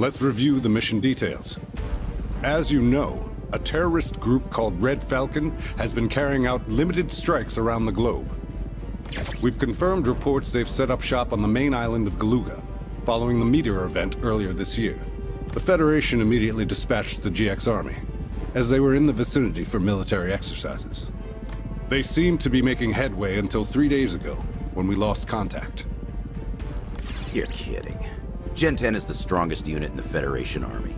Let's review the mission details. As you know, a terrorist group called Red Falcon has been carrying out limited strikes around the globe. We've confirmed reports they've set up shop on the main island of Galuga, following the meteor event earlier this year. The Federation immediately dispatched the GX Army, as they were in the vicinity for military exercises. They seemed to be making headway until 3 days ago, when we lost contact. You're kidding. Gen 10 is the strongest unit in the Federation Army.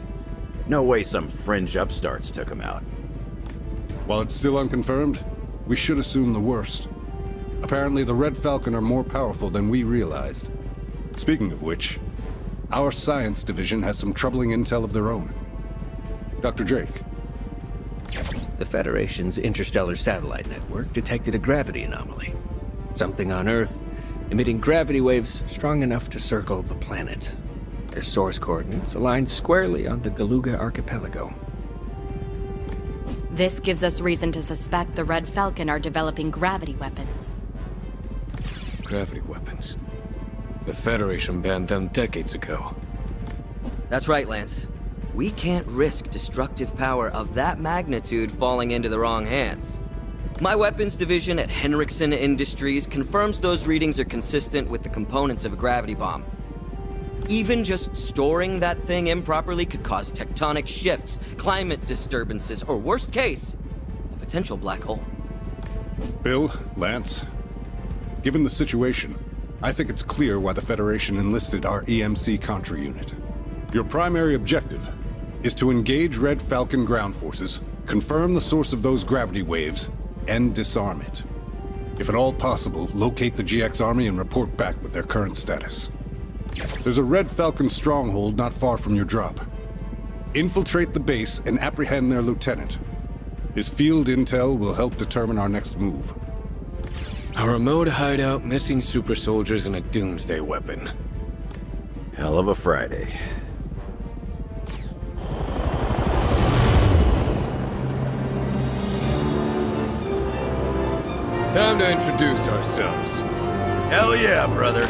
No way some fringe upstarts took them out. While it's still unconfirmed, we should assume the worst. Apparently the Red Falcon are more powerful than we realized. Speaking of which, our science division has some troubling intel of their own. Dr. Drake. The Federation's interstellar satellite network detected a gravity anomaly. Something on Earth emitting gravity waves strong enough to circle the planet. Their source coordinates align squarely on the Galuga archipelago. This gives us reason to suspect the Red Falcon are developing gravity weapons. Gravity weapons? The Federation banned them decades ago. That's right, Lance. We can't risk destructive power of that magnitude falling into the wrong hands. My weapons division at Henriksen Industries confirms those readings are consistent with the components of a gravity bomb. Even just storing that thing improperly could cause tectonic shifts, climate disturbances, or worst case, a potential black hole. Bill, Lance, given the situation, I think it's clear why the Federation enlisted our EMC Contra unit. Your primary objective is to engage Red Falcon ground forces, confirm the source of those gravity waves, and disarm it. If at all possible, locate the GX Army and report back with their current status. There's a Red Falcon stronghold not far from your drop. Infiltrate the base and apprehend their lieutenant. His field intel will help determine our next move. A remote hideout, missing super soldiers, and a doomsday weapon. Hell of a Friday. Time to introduce ourselves. Hell yeah, brother.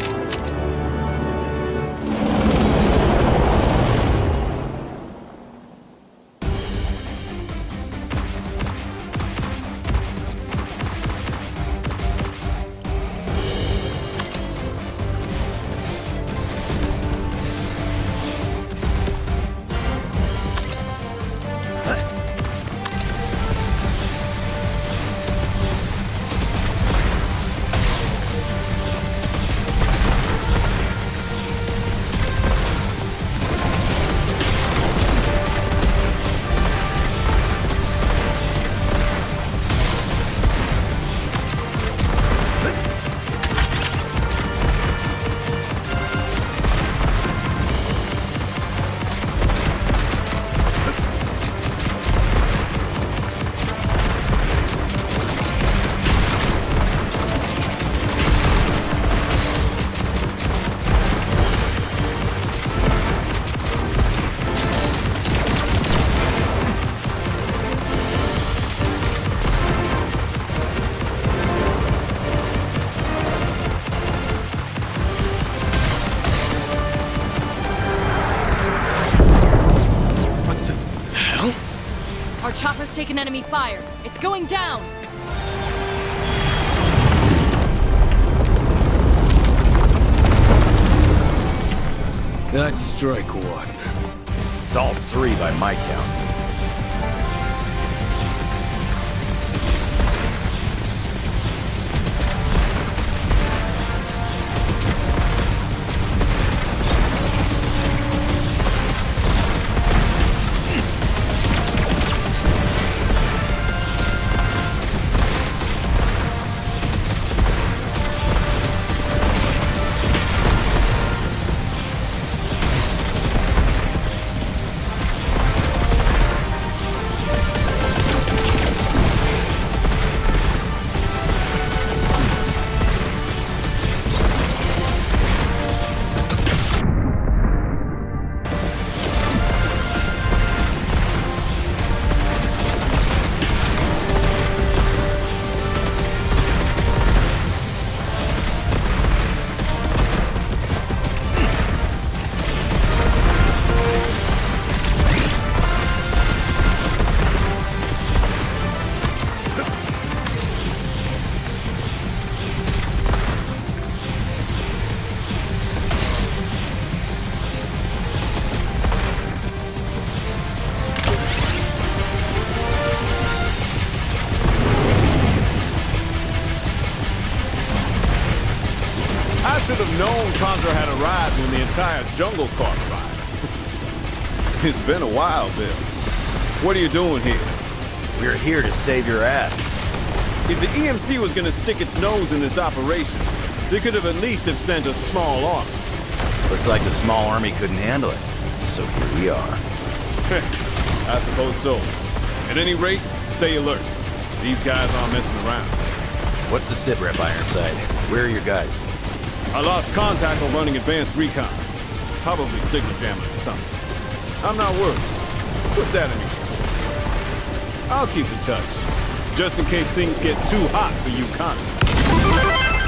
An enemy fire. It's going down. That's strike one. It's all three by my count. known Contra had arrived when the entire jungle caught fire. It's been a while, Bill. What are you doing here? We're here to save your ass. If the EMC was going to stick its nose in this operation, they could have at least have sent a small army. Looks like the small army couldn't handle it, so here we are. I suppose so. At any rate, stay alert. These guys aren't messing around. What's the sit rep, Ironside? Where are your guys? I lost contact on running advanced recon. Probably signal jammers or something. I'm not worried. Put that in your... I'll keep in touch. Just in case things get too hot for you, Connor.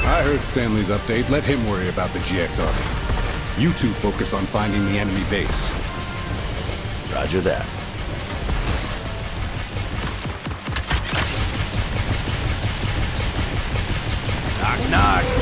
I heard Stanley's update. Let him worry about the GX Army. You two focus on finding the enemy base. Roger that. Knock, knock.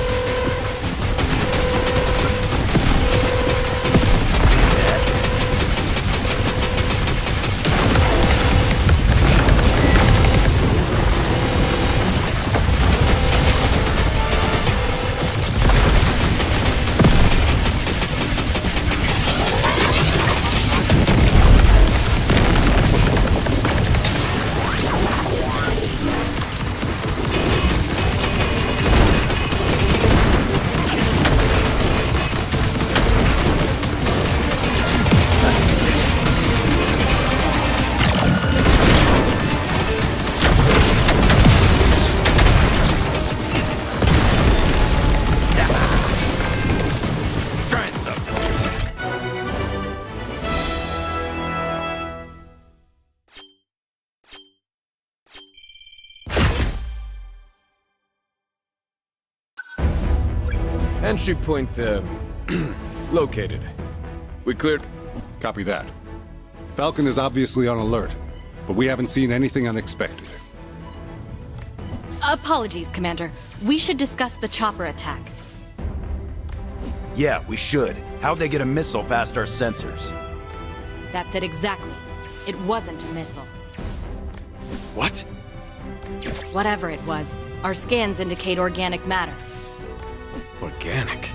Entry point, located. We cleared... Copy that. Falcon is obviously on alert, but we haven't seen anything unexpected. Apologies, Commander. We should discuss the chopper attack. Yeah, we should. How'd they get a missile past our sensors? That's it exactly. It wasn't a missile. What? Whatever it was, our scans indicate organic matter. Organic?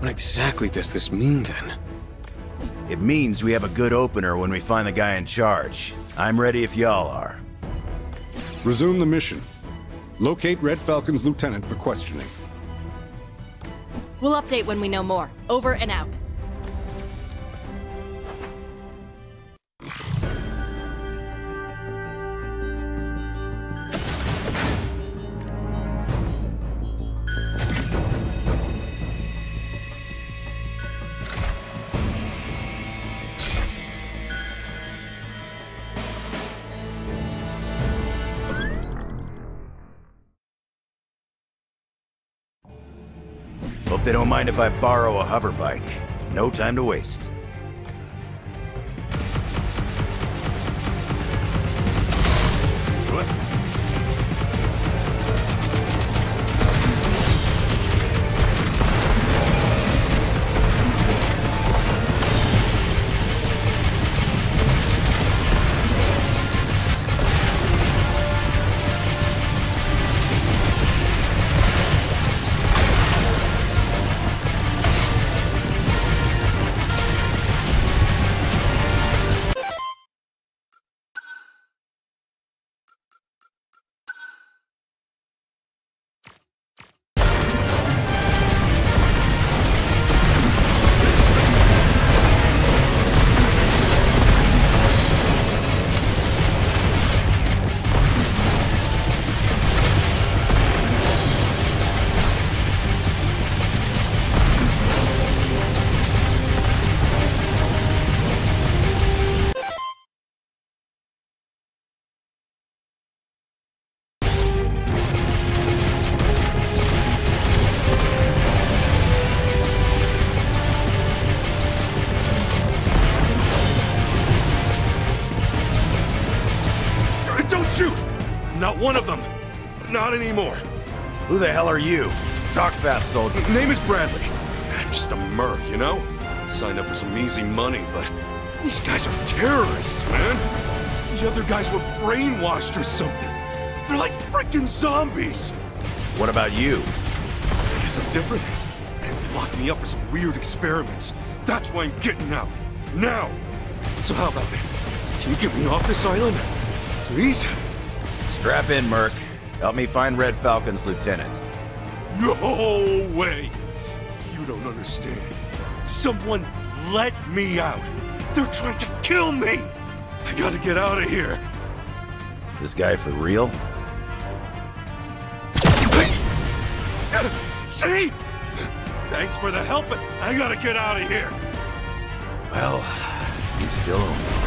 What exactly does this mean, then? It means we have a good opener when we find the guy in charge. I'm ready if y'all are. Resume the mission. Locate Red Falcon's lieutenant for questioning. We'll update when we know more. Over and out. They don't mind if I borrow a hover bike. No time to waste. One of them. Not anymore. Who the hell are you? Talk fast, soldier. Name is Bradley. I'm just a merc, you know? Signed up for some easy money, but these guys are terrorists, man. The other guys were brainwashed or something. They're like freaking zombies. What about you? I guess I'm different. I have luck. locked me up for some weird experiments. That's why I'm getting out. Now! So how about it? Can you get me off this island? Please? Strap in, Merc. Help me find Red Falcon's lieutenant. No way! You don't understand. Someone let me out! They're trying to kill me! I gotta get out of here! This guy for real? See? Thanks for the help, but I gotta get out of here! Well, you still owe me.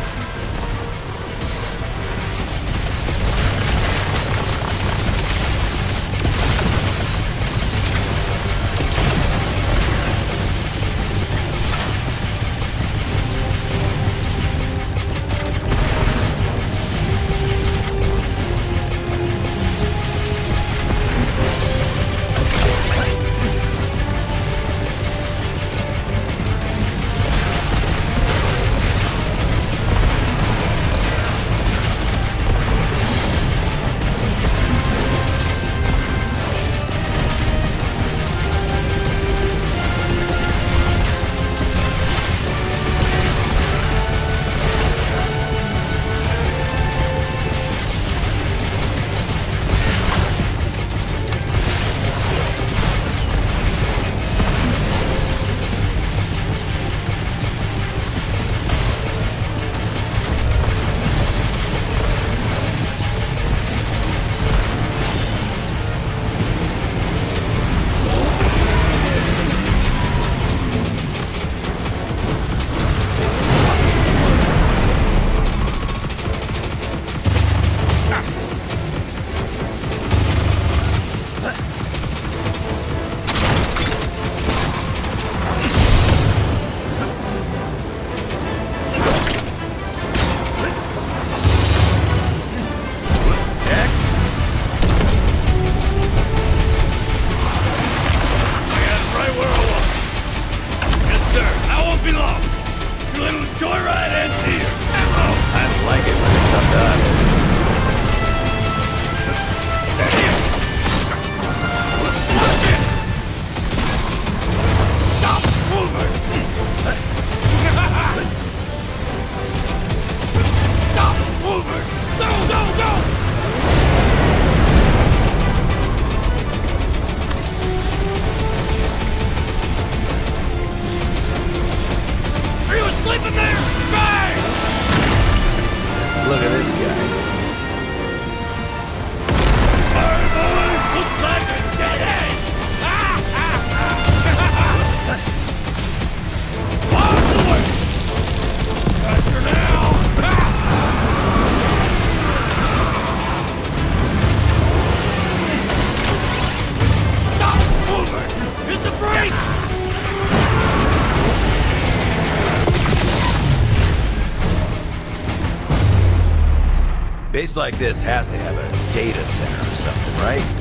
A base like this has to have a data center or something, right?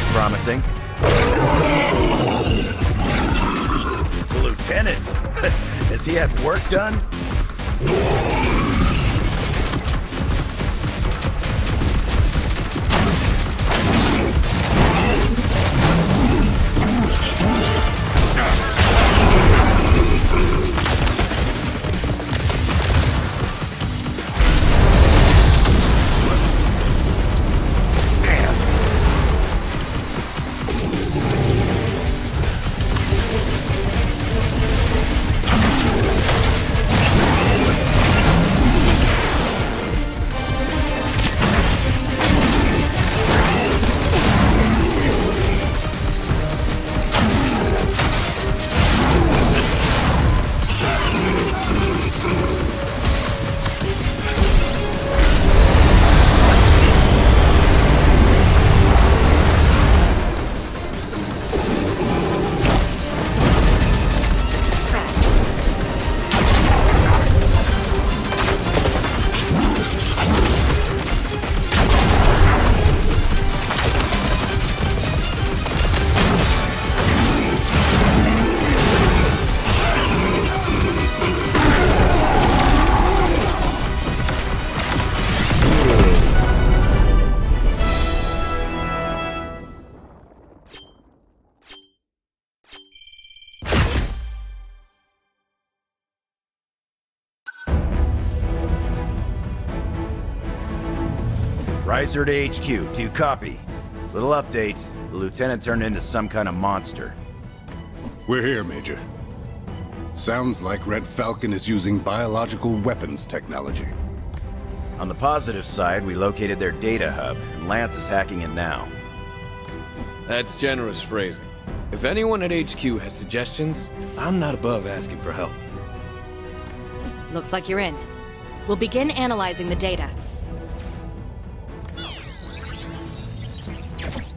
looks promising. Lieutenant? Does he have work done? Riser to HQ, do you copy? Little update, the lieutenant turned into some kind of monster. We're here, Major. Sounds like Red Falcon is using biological weapons technology. On the positive side, we located their data hub, and Lance is hacking it now. That's generous phrasing. If anyone at HQ has suggestions, I'm not above asking for help. Looks like you're in. We'll begin analyzing the data.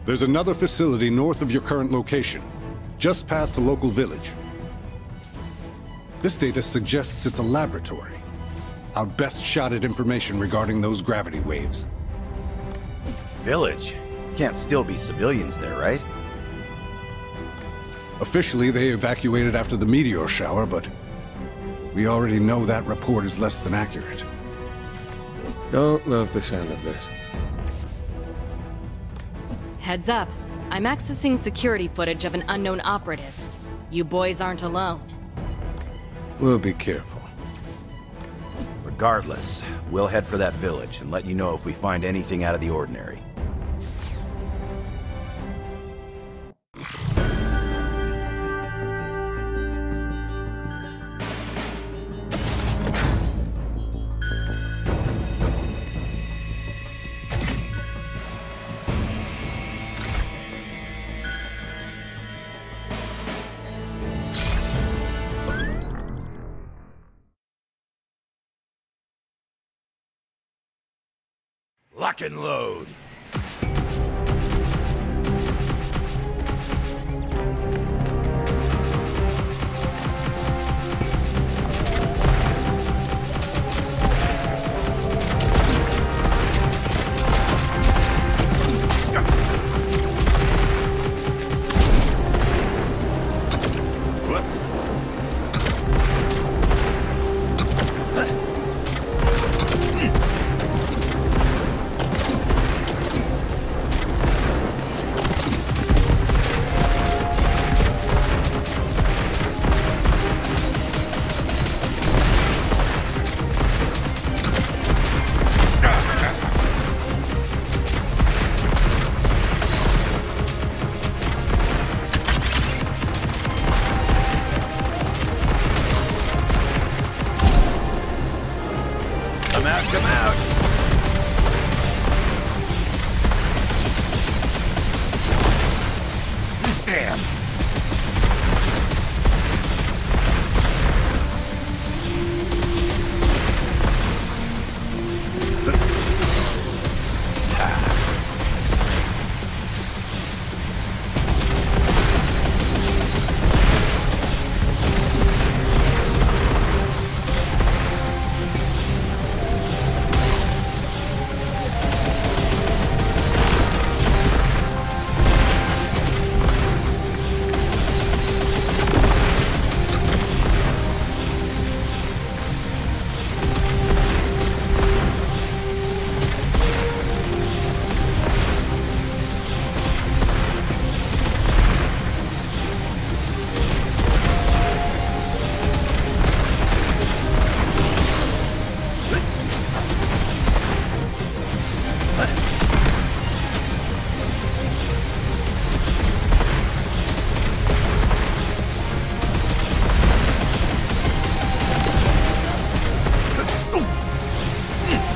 There's another facility north of your current location, just past a local village. This data suggests it's a laboratory. Our best shot at information regarding those gravity waves. Village? Can't still be civilians there, right? Officially, they evacuated after the meteor shower, but we already know that report is less than accurate. Don't love the sound of this. Heads up, I'm accessing security footage of an unknown operative. You boys aren't alone. We'll be careful. Regardless, we'll head for that village and let you know if we find anything out of the ordinary. Lock and load.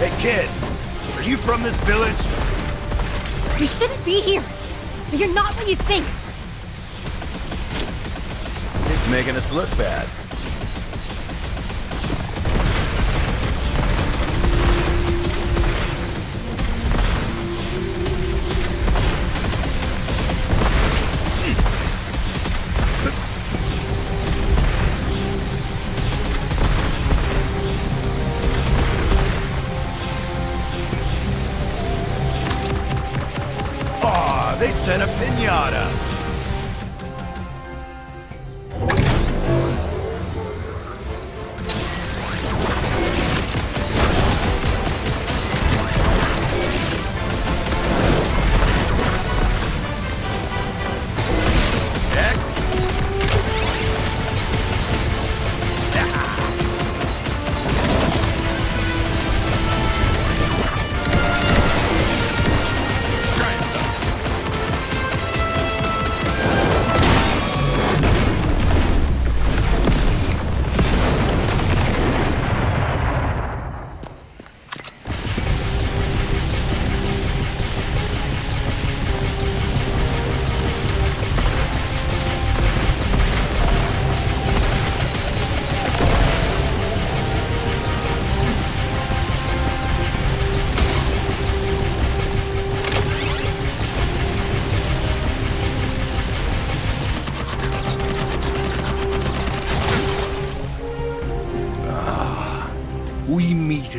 Hey kid, are you from this village? You shouldn't be here, but you're not what you think. It's making us look bad. And a pinata.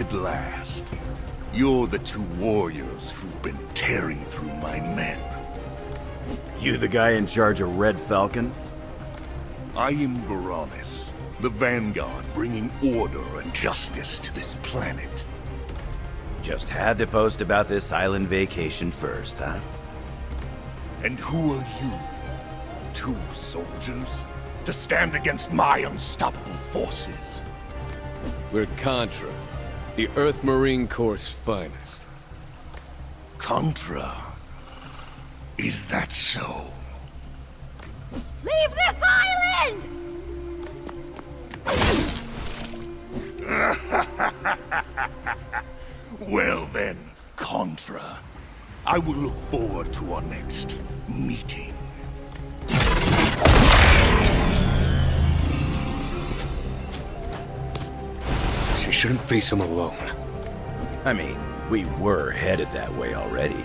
At last, you're the two warriors who've been tearing through my men. You the guy in charge of Red Falcon? I am Varanus, the vanguard bringing order and justice to this planet. Just had to post about this island vacation first, huh? And who are you? Two soldiers? To stand against my unstoppable forces? We're Contra. The Earth Marine Corps' finest. Contra? Is that so? Leave this island! Well then, Contra. I will look forward to our next meeting. We shouldn't face him alone. I mean, we were headed that way already.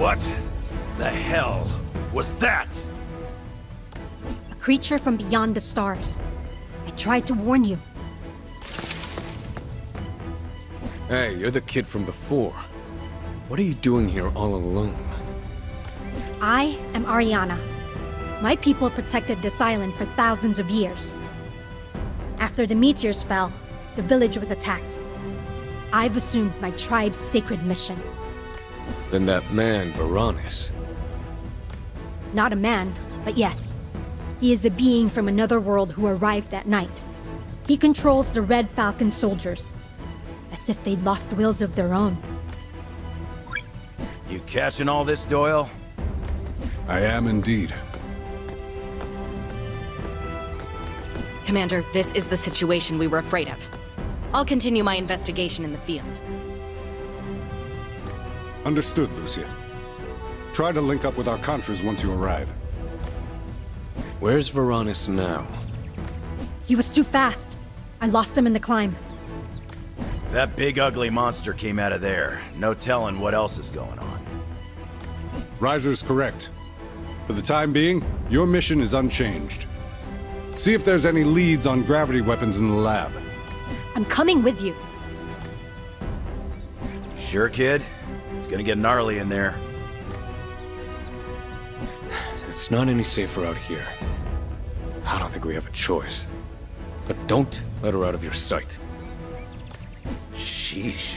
What the hell was that? A creature from beyond the stars. I tried to warn you. Hey, you're the kid from before. What are you doing here all alone? I am Ariana. My people protected this island for thousands of years. After the meteors fell, the village was attacked. I've assumed my tribe's sacred mission. Then that man, Varanus. Not a man, but yes. He is a being from another world who arrived that night. He controls the Red Falcon soldiers, as if they'd lost wills of their own. You catching all this, Doyle? I am indeed. Commander, this is the situation we were afraid of. I'll continue my investigation in the field. Understood, Lucia. Try to link up with our Contras once you arrive. Where's Varanus now? He was too fast. I lost him in the climb. That big ugly monster came out of there. No telling what else is going on. Riser's correct. For the time being, your mission is unchanged. See if there's any leads on gravity weapons in the lab. I'm coming with you. Sure, kid? It's gonna get gnarly in there. It's not any safer out here. I don't think we have a choice. But don't let her out of your sight. Sheesh.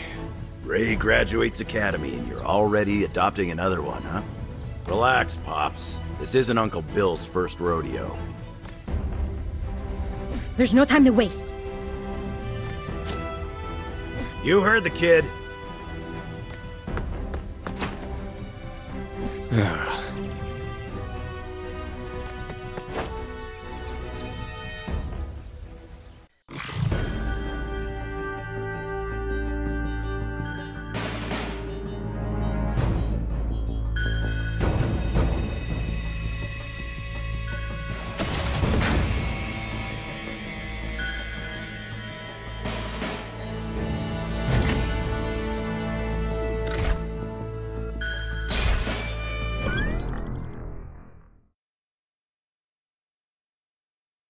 Ray graduates academy and you're already adopting another one, huh? Relax, Pops. This isn't Uncle Bill's first rodeo. There's no time to waste. You heard the kid.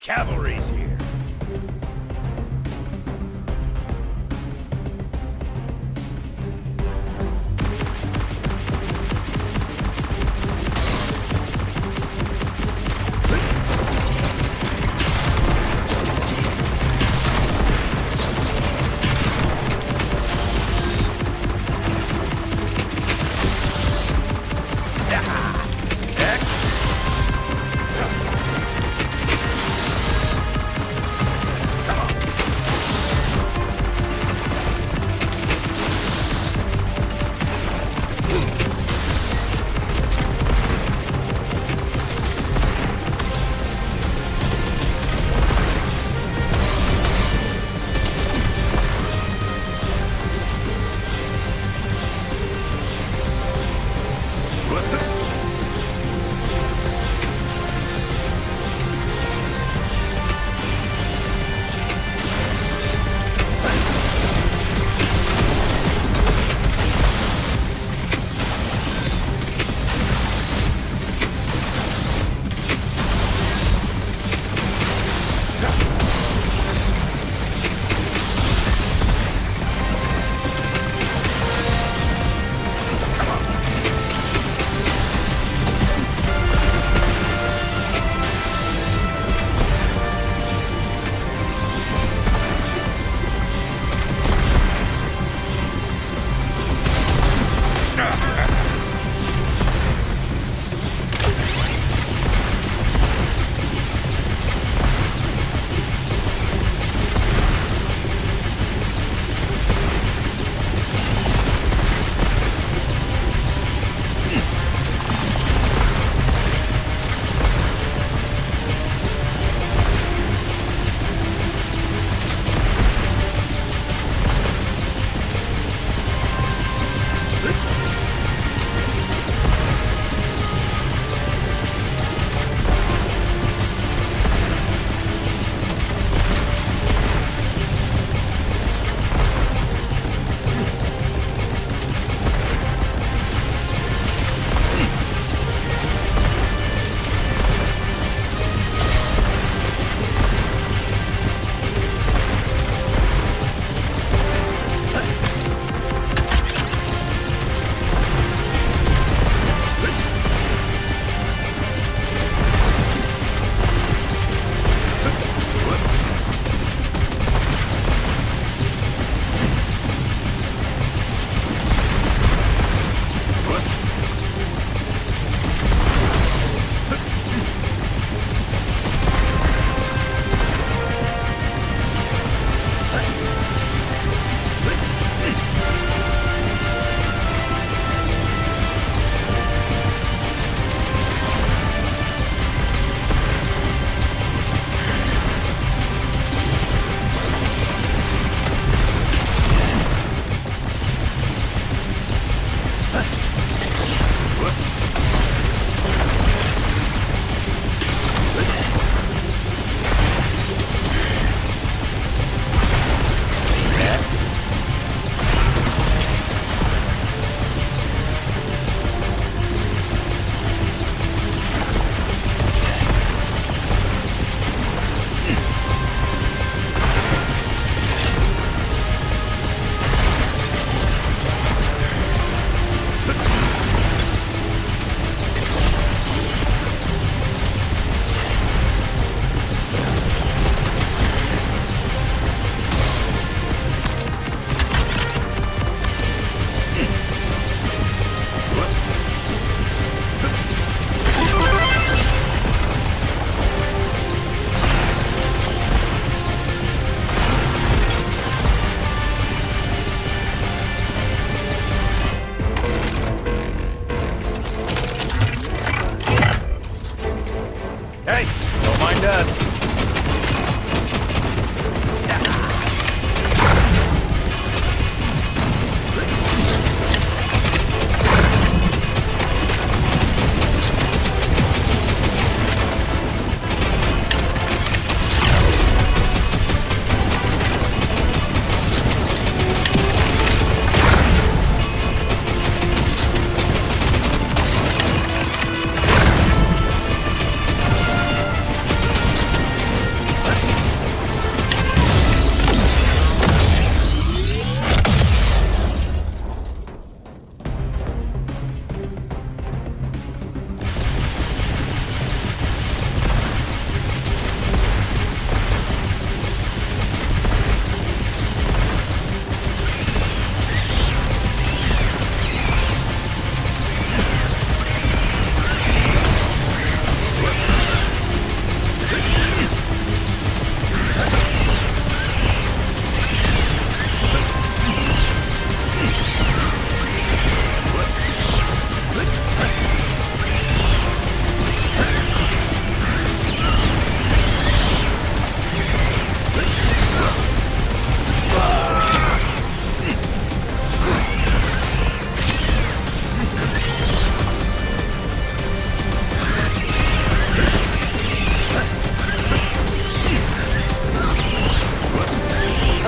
Cavalry's here.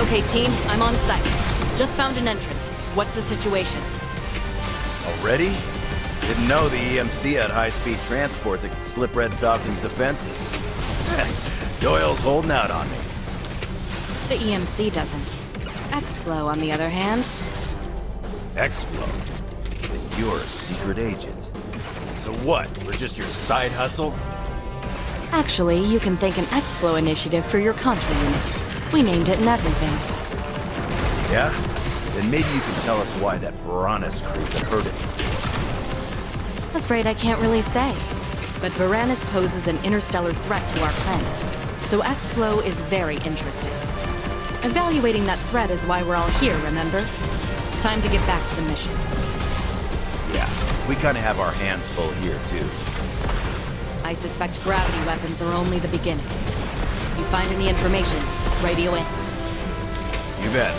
Okay, team, I'm on site. Just found an entrance. What's the situation? Already? Didn't know the EMC had high-speed transport that could slip Red Falcon's defenses. Doyle's holding out on me. The EMC doesn't. X-Flow, on the other hand. X-Flow? Then you're a secret agent. So what? We're just your side hustle? Actually, you can thank an X-Flow initiative for your Contra unit. We named it and everything. Yeah? Then maybe you can tell us why that Varanus crew that hurt it. Afraid I can't really say. But Varanus poses an interstellar threat to our planet. So X-Flow is very interested. Evaluating that threat is why we're all here, remember? Time to get back to the mission. Yeah, we kind of have our hands full here, too. I suspect gravity weapons are only the beginning. If you find any information, radio in. You bet.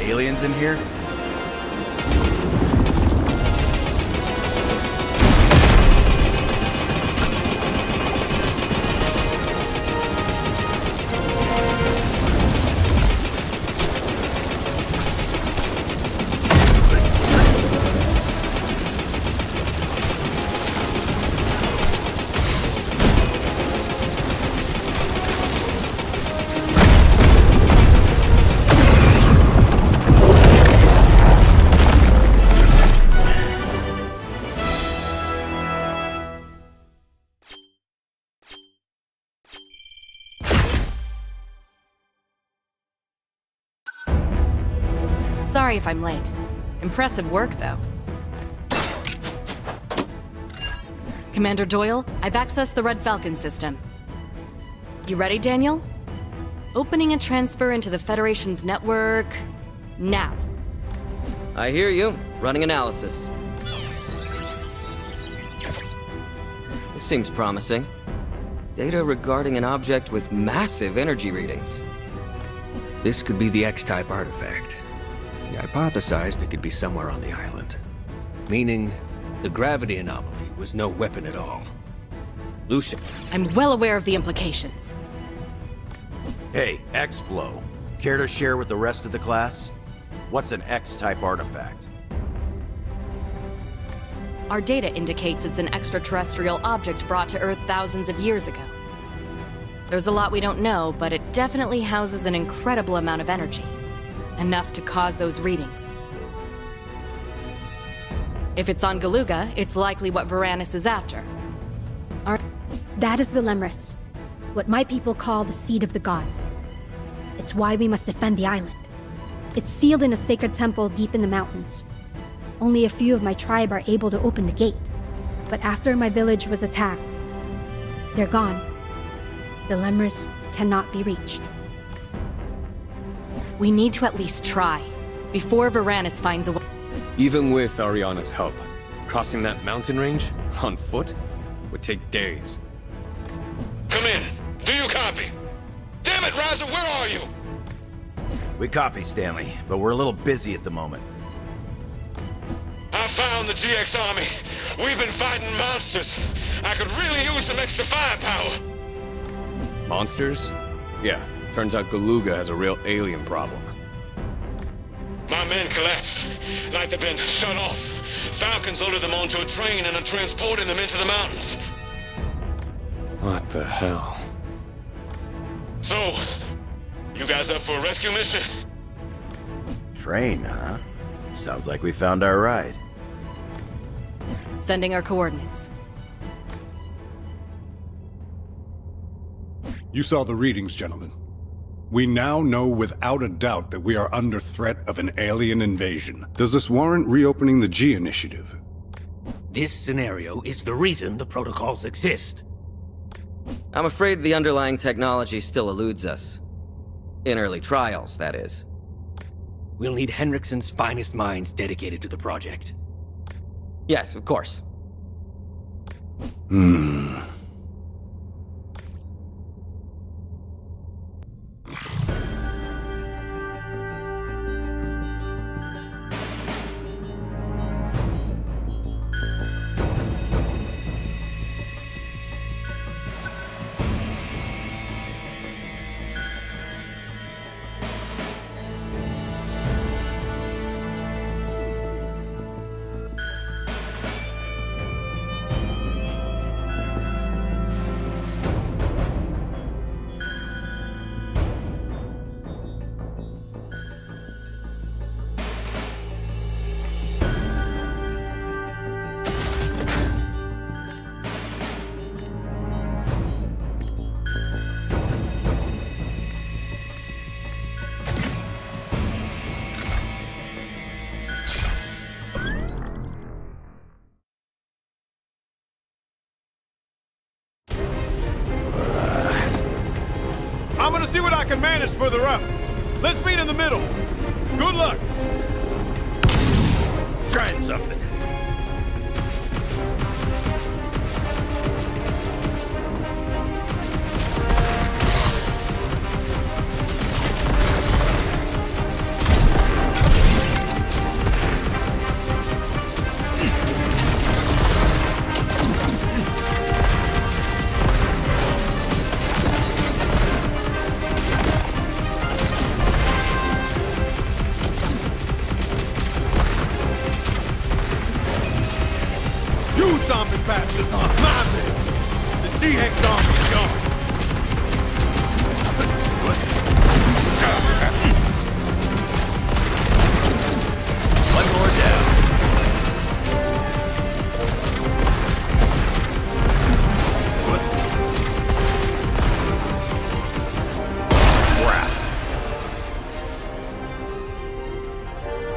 Aliens in here? Sorry if I'm late. Impressive work, though. Commander Doyle, I've accessed the Red Falcon system. You ready, Daniel? Opening a transfer into the Federation's network... now. I hear you. Running analysis. This seems promising. Data regarding an object with massive energy readings. This could be the X-type artifact. Hypothesized it could be somewhere on the island. Meaning, the gravity anomaly was no weapon at all. Lucia. I'm well aware of the implications. Hey, X-Flow. Care to share with the rest of the class? What's an X-type artifact? Our data indicates it's an extraterrestrial object brought to Earth thousands of years ago. There's a lot we don't know, but it definitely houses an incredible amount of energy, enough to cause those readings. If it's on Galuga, it's likely what Varanus is after. That is the Lemuris, what my people call the seed of the gods. It's why we must defend the island. It's sealed in a sacred temple deep in the mountains. Only a few of my tribe are able to open the gate. But after my village was attacked, they're gone. The Lemuris cannot be reached. We need to at least try, before Varanus finds a way. Even with Ariana's help, crossing that mountain range, on foot, would take days. Come in. Do you copy? Damn it, Raza, where are you? We copy, Stanley, but we're a little busy at the moment. I found the GX Army. We've been fighting monsters. I could really use some extra firepower. Monsters? Yeah, turns out Galuga has a real alien problem. My men collapsed. Like they've been shut off. Falcons loaded them onto a train and are transporting them into the mountains. What the hell? So, you guys up for a rescue mission? Train, huh? Sounds like we found our ride. Sending our coordinates. You saw the readings, gentlemen. We now know without a doubt that we are under threat of an alien invasion. Does this warrant reopening the G initiative? This scenario is the reason the protocols exist. I'm afraid the underlying technology still eludes us. In early trials, that is. We'll need Henriksen's finest minds dedicated to the project. Yes, of course. Can manage further up. Let's meet in the middle. Good luck. Trying something.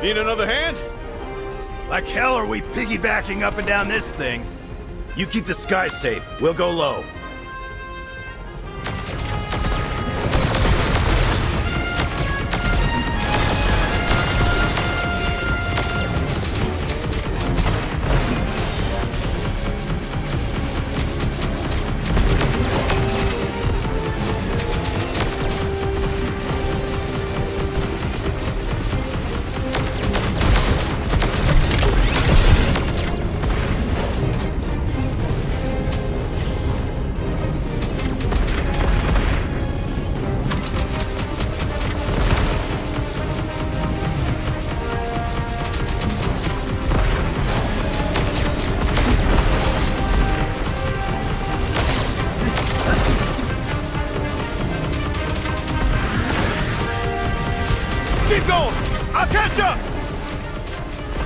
Need another hand? Like hell are we piggybacking up and down this thing? You keep the sky safe. We'll go low.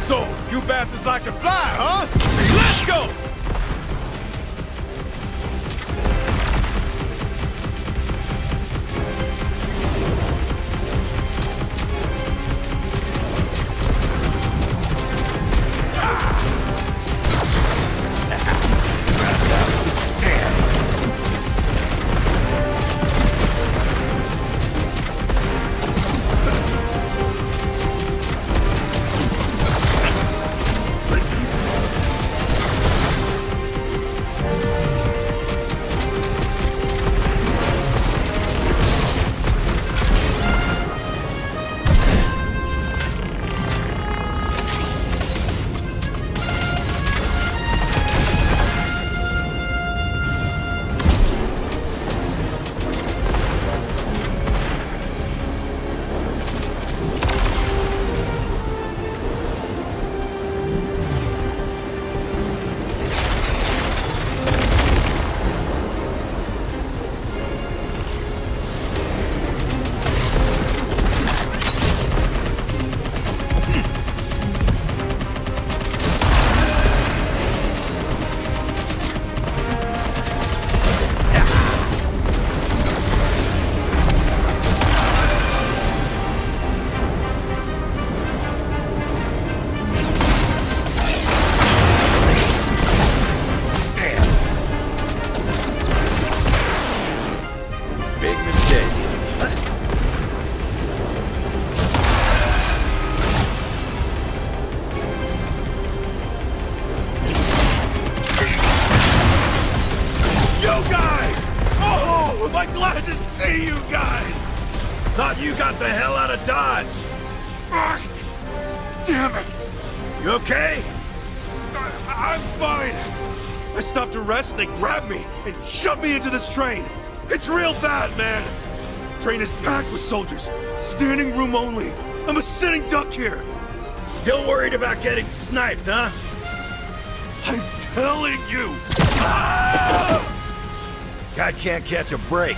So, you bastards like to fly, huh? Let's go! They grabbed me and shoved me into this train. It's real bad, man. Train is packed with soldiers. Standing room only. I'm a sitting duck here. Still worried about getting sniped, huh? I'm telling you. Ah! God can't catch a break.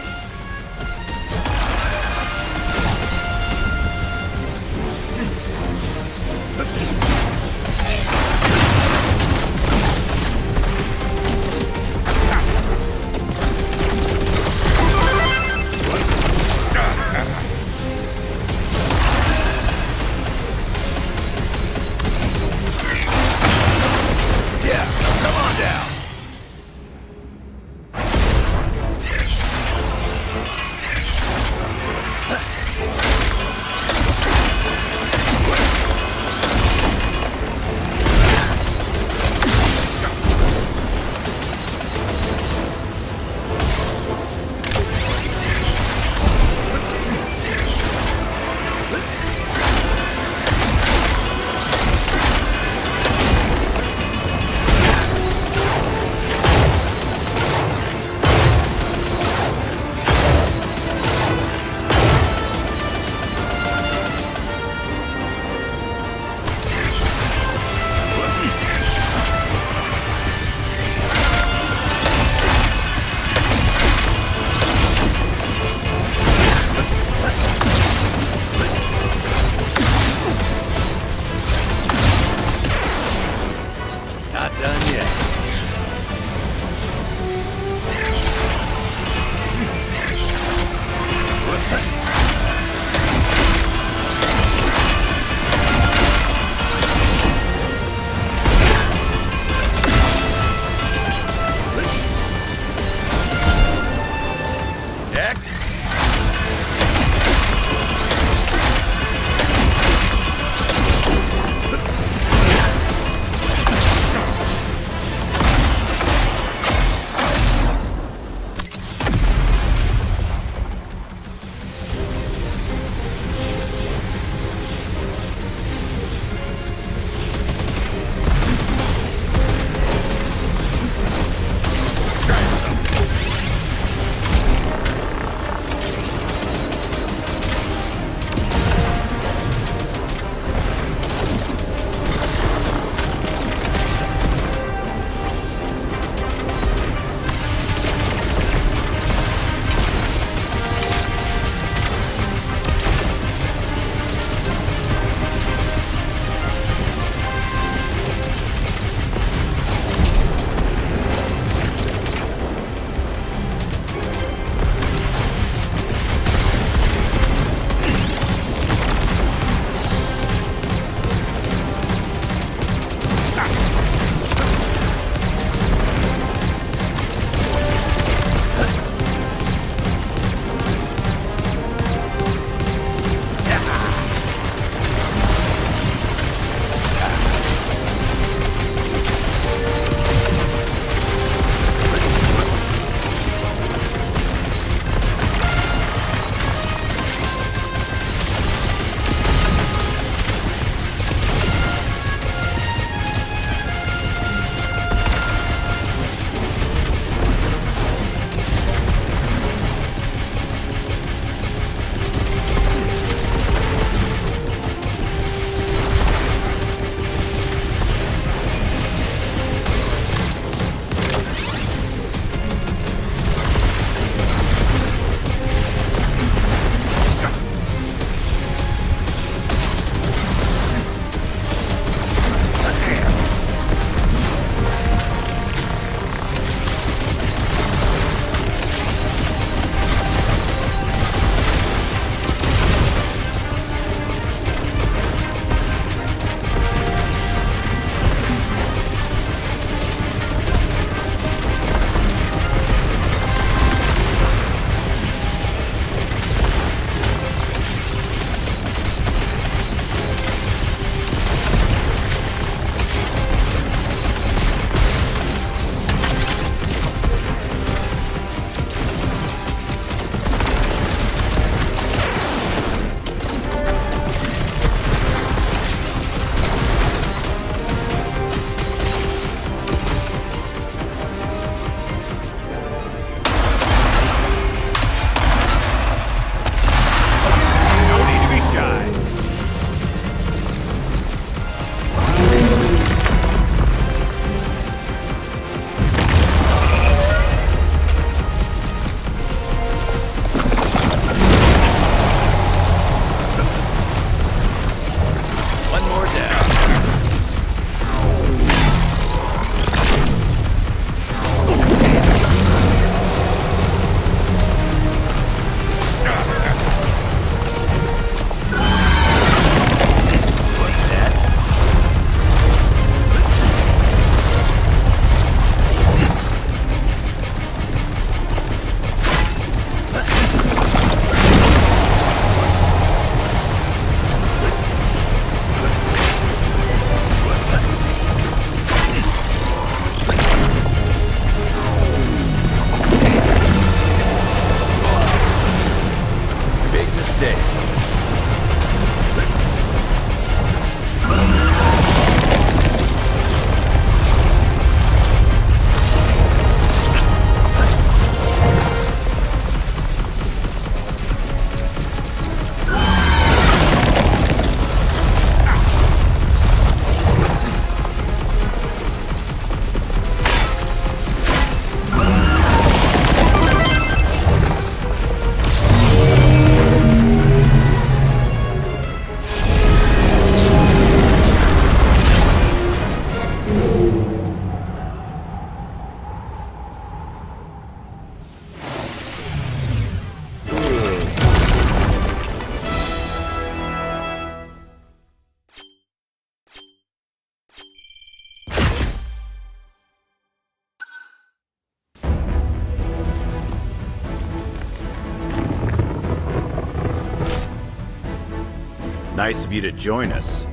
Nice of you to join us.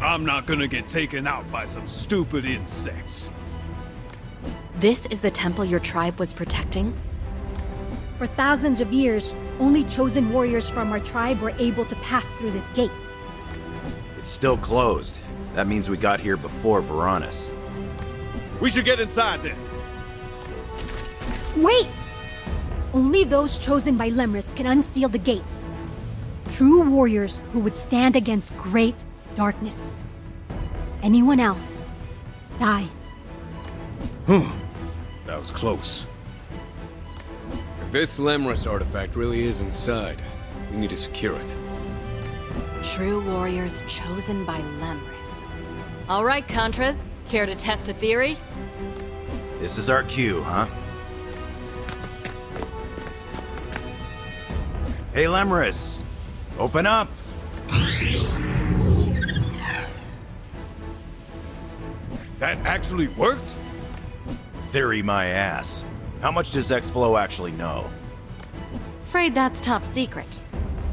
I'm not gonna get taken out by some stupid insects. This is the temple your tribe was protecting? For thousands of years, only chosen warriors from our tribe were able to pass through this gate. It's still closed. That means we got here before Varanus. We should get inside then. Wait! Only those chosen by Lemuris can unseal the gate. True warriors who would stand against great darkness. Anyone else dies. That was close. If this Lemuris artifact really is inside, we need to secure it. True warriors chosen by Lemuris. All right, Contras, care to test a theory? This is our cue, huh? Hey, Lemuris, open up! That actually worked? Theory my ass. How much does X-Flow actually know? Afraid that's top secret.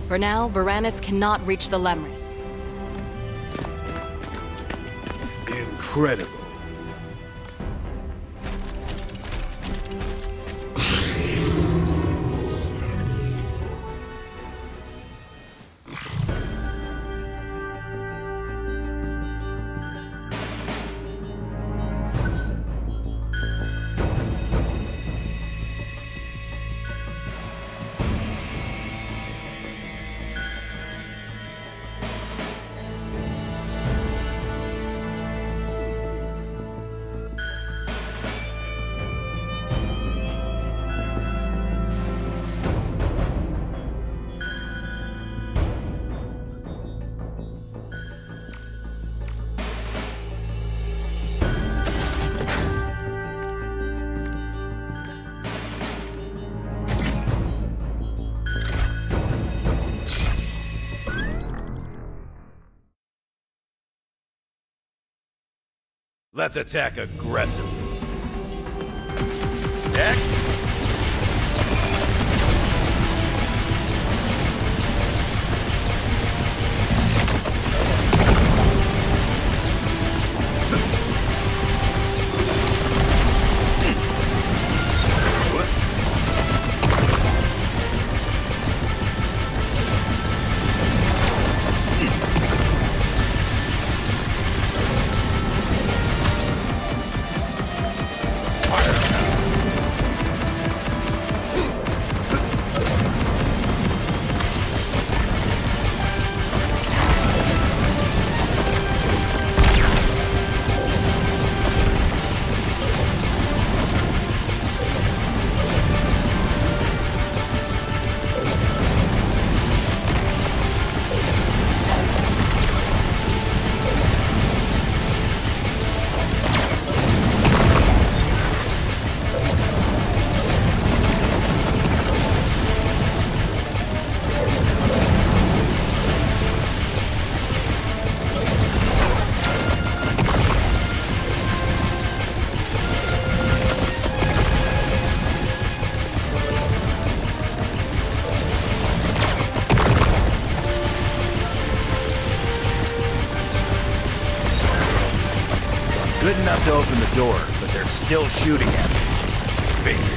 For now, Varanus cannot reach the Lemuris. Incredible. Let's attack aggressively. X! Door, but they're still shooting at me. Fingers.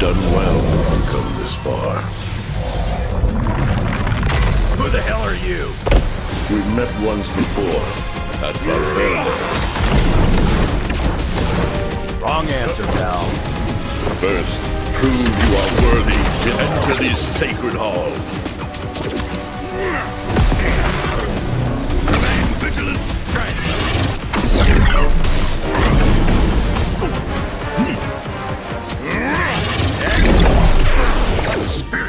done well to come this far. Who the hell are you? We've met once before. At Varela. Wrong answer, pal. First, prove you are worthy to enter these sacred halls. Remain vigilant, friends. Spirit.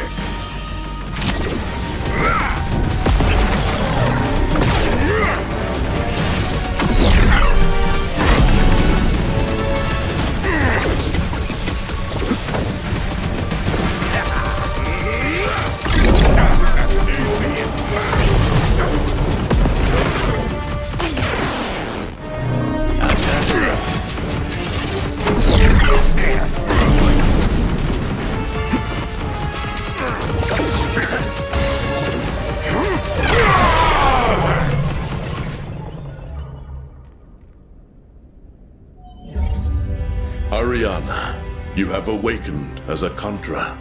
Ariana, you have awakened as a Contra.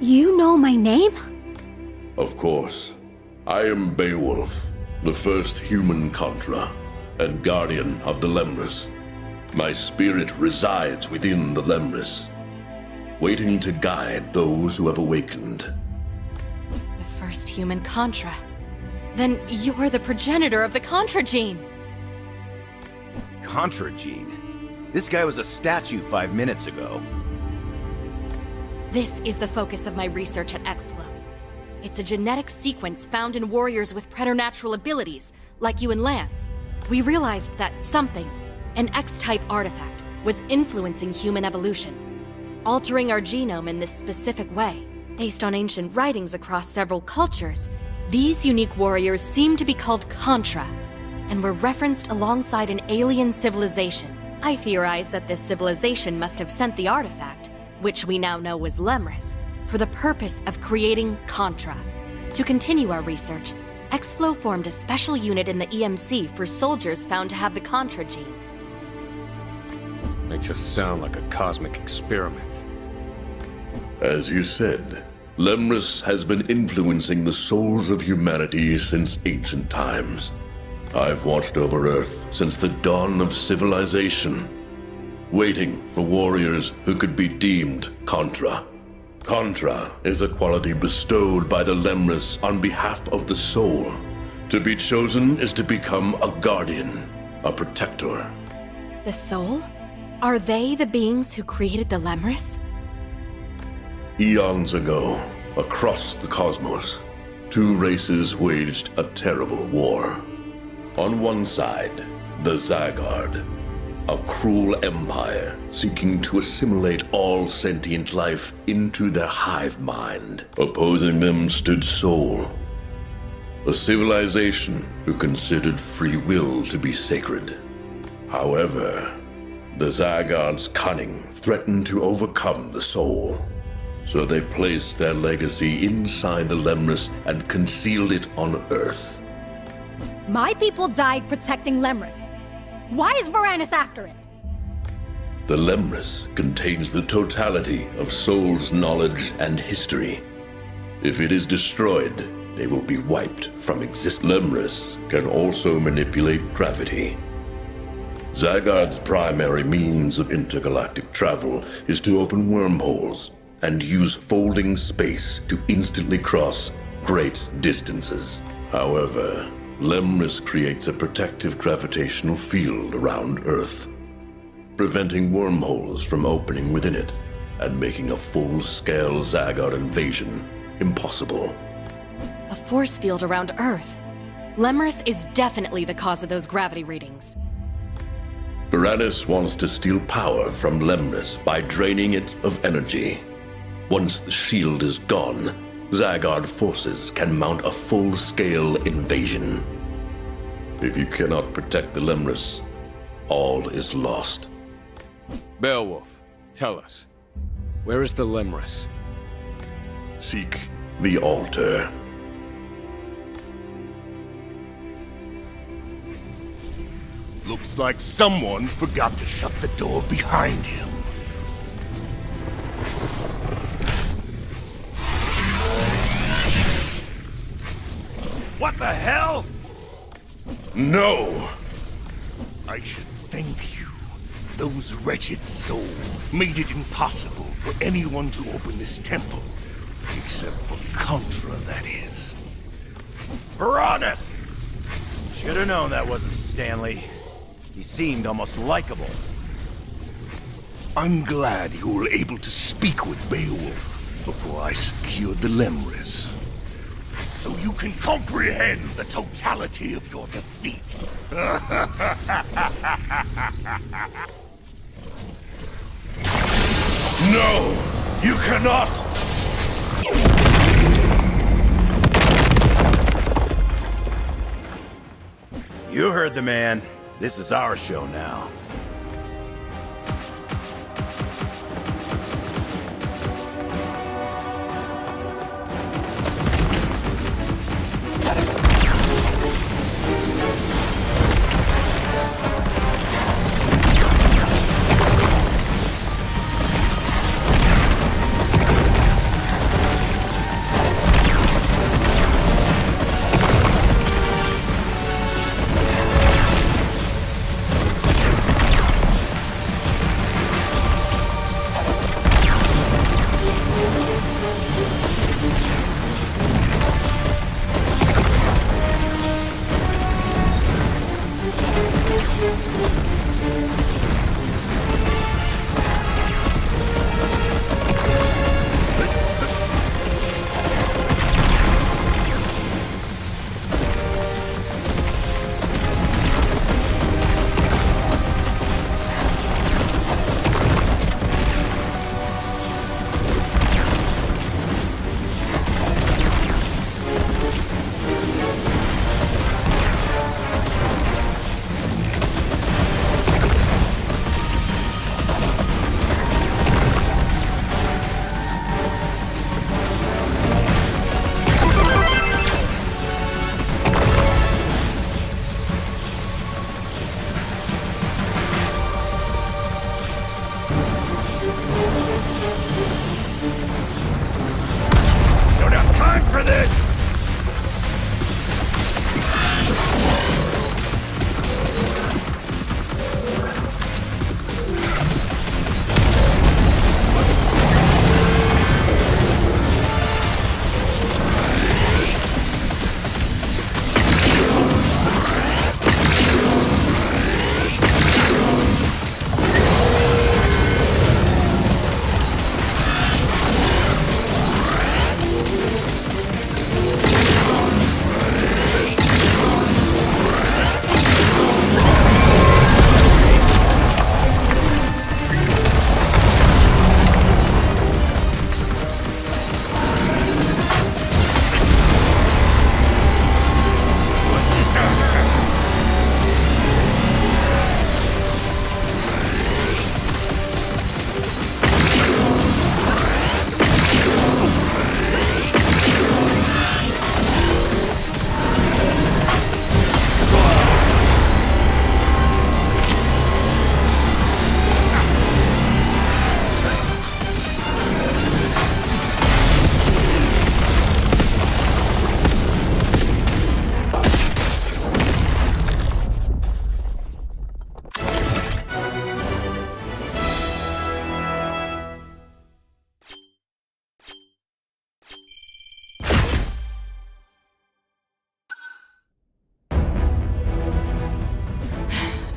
You know my name? Of course. I am Beowulf, the first human Contra, and guardian of the Lemuris. My spirit resides within the Lemuris, waiting to guide those who have awakened. The first human Contra? Then you are the progenitor of the Contra Gene! Contra Gene? This guy was a statue 5 minutes ago. This is the focus of my research at X-Flow. It's a genetic sequence found in warriors with preternatural abilities, like you and Lance. We realized that something, an X-type artifact, was influencing human evolution, altering our genome in this specific way. Based on ancient writings across several cultures, these unique warriors seem to be called Contra, and were referenced alongside an alien civilization. I theorize that this civilization must have sent the artifact, which we now know was Lemuris, for the purpose of creating Contra. To continue our research, X-Flow formed a special unit in the EMC for soldiers found to have the Contra gene. Makes us sound like a cosmic experiment. As you said, Lemuris has been influencing the souls of humanity since ancient times. I've watched over Earth since the dawn of civilization, waiting for warriors who could be deemed Contra. Contra is a quality bestowed by the Lemuris on behalf of the soul. To be chosen is to become a guardian, a protector. The soul? Are they the beings who created the Lemuris? Eons ago, across the cosmos, two races waged a terrible war. On one side, the Zagard, a cruel empire seeking to assimilate all sentient life into their hive mind. Opposing them stood Soul, a civilization who considered free will to be sacred. However, the Zagard's cunning threatened to overcome the Soul, so they placed their legacy inside the Lemuris and concealed it on Earth. My people died protecting Lemuris. Why is Varanus after it? The Lemuris contains the totality of Soul's knowledge and history. If it is destroyed, they will be wiped from existence. Lemuris can also manipulate gravity. Zagard's primary means of intergalactic travel is to open wormholes and use folding space to instantly cross great distances. However, Lemuris creates a protective gravitational field around Earth, preventing wormholes from opening within it and making a full-scale Zagard invasion impossible. A force field around Earth? Lemuris is definitely the cause of those gravity readings. Varanus wants to steal power from Lemuris by draining it of energy. Once the shield is gone, Zagard forces can mount a full-scale invasion. If you cannot protect the Lemuris, all is lost. Beowulf, tell us, where is the Lemuris? Seek the altar. Looks like someone forgot to shut the door behind him. What the hell? No! I should thank you. Those wretched souls made it impossible for anyone to open this temple. Except for Contra, that is. Varanus! Should have known that wasn't Stanley. He seemed almost likable. I'm glad you were able to speak with Beowulf before I secured the Lemuris. So you can comprehend the totality of your defeat. No! You cannot! You heard the man. This is our show now.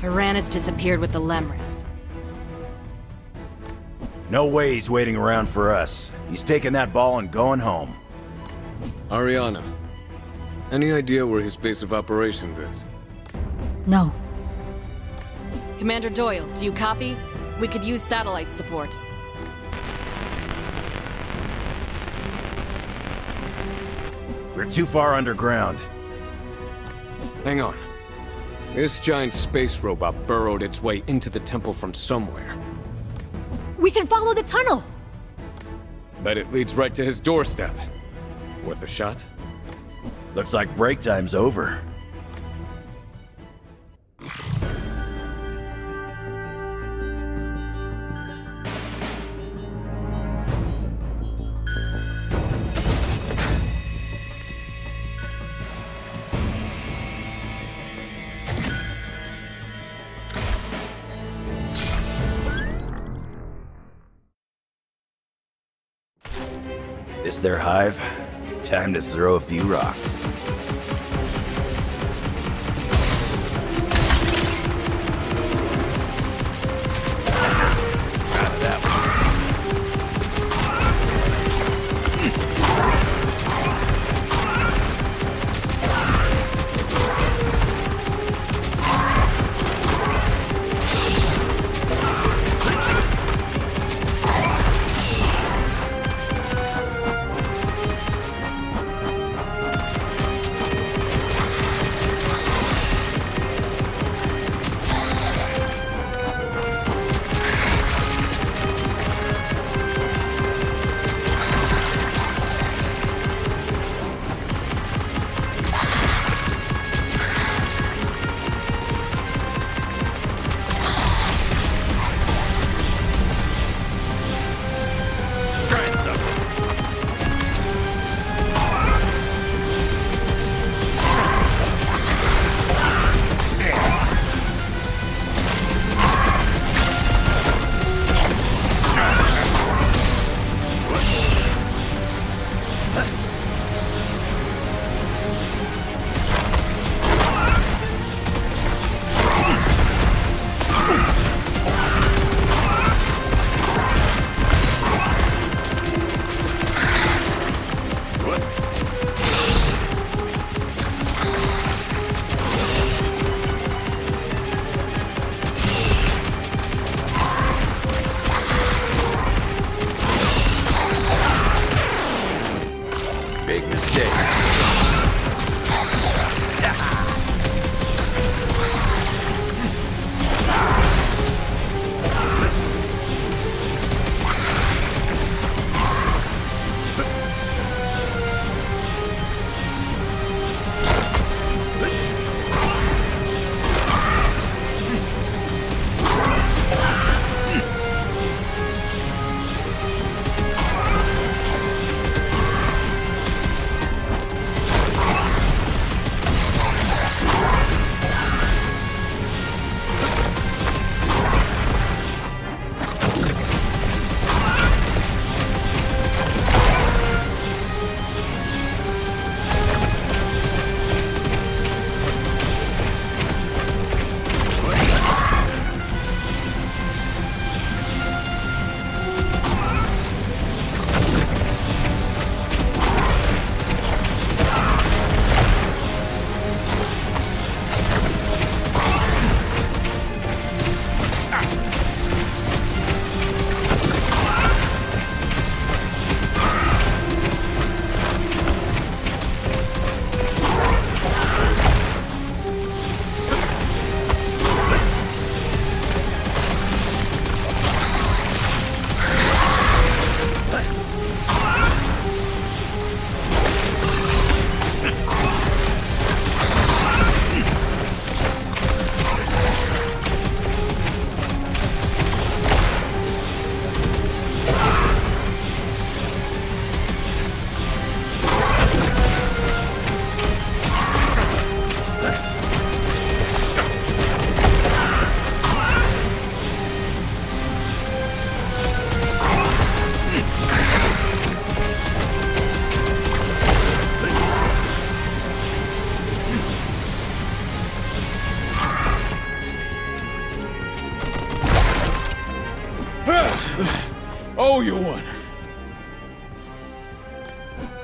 Varanus disappeared with the Lemuris. No way he's waiting around for us. He's taking that ball and going home. Ariana, any idea where his base of operations is? No. Commander Doyle, do you copy? We could use satellite support. We're too far underground. Hang on. This giant space robot burrowed its way into the temple from somewhere. We can follow the tunnel! Bet it leads right to his doorstep. Worth a shot? Looks like break time's over. This their hive? Time to throw a few rocks.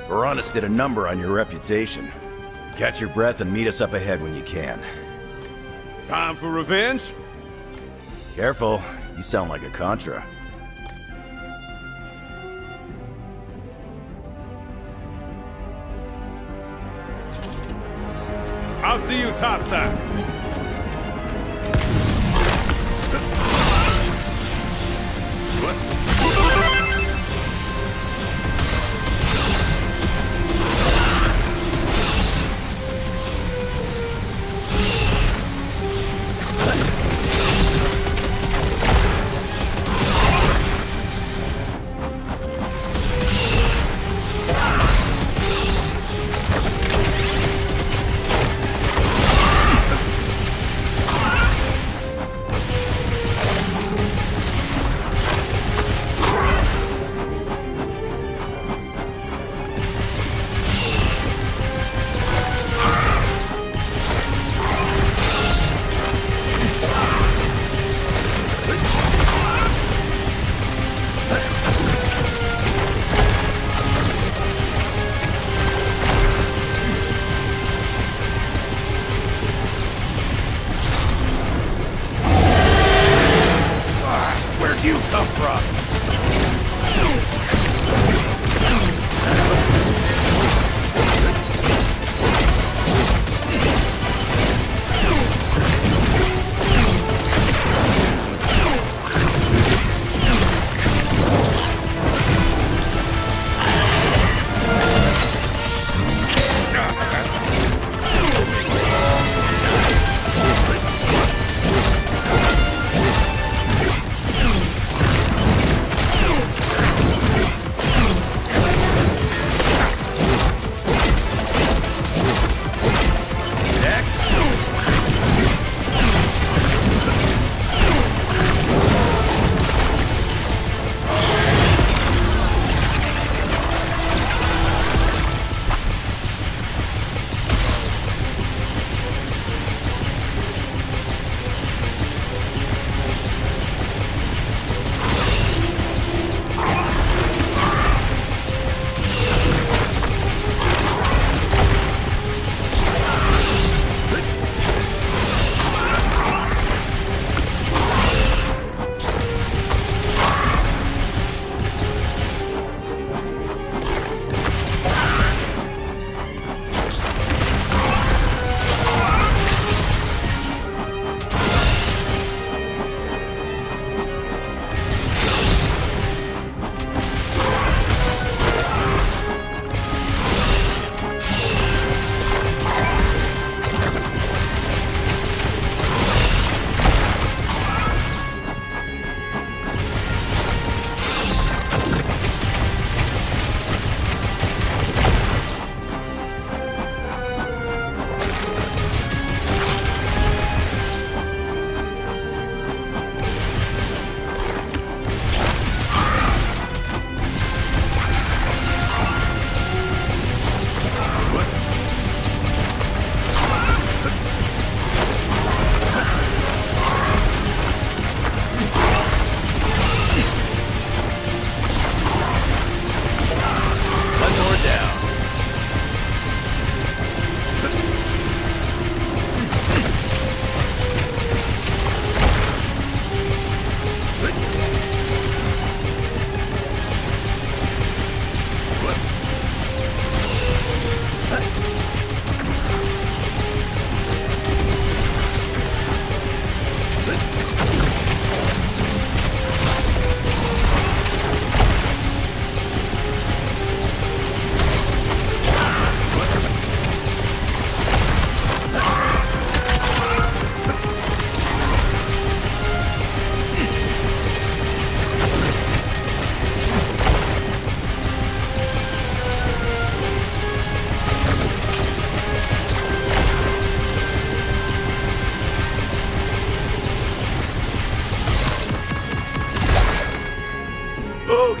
Varanus did a number on your reputation. Catch your breath and meet us up ahead when you can. Time for revenge? Careful, you sound like a Contra. I'll see you topside.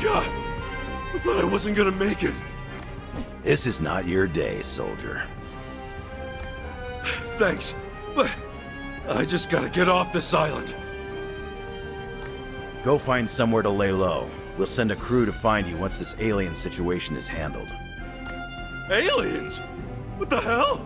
Oh god! I thought I wasn't gonna make it. This is not your day, soldier. Thanks, but I just gotta get off this island. Go find somewhere to lay low. We'll send a crew to find you once this alien situation is handled. Aliens? What the hell?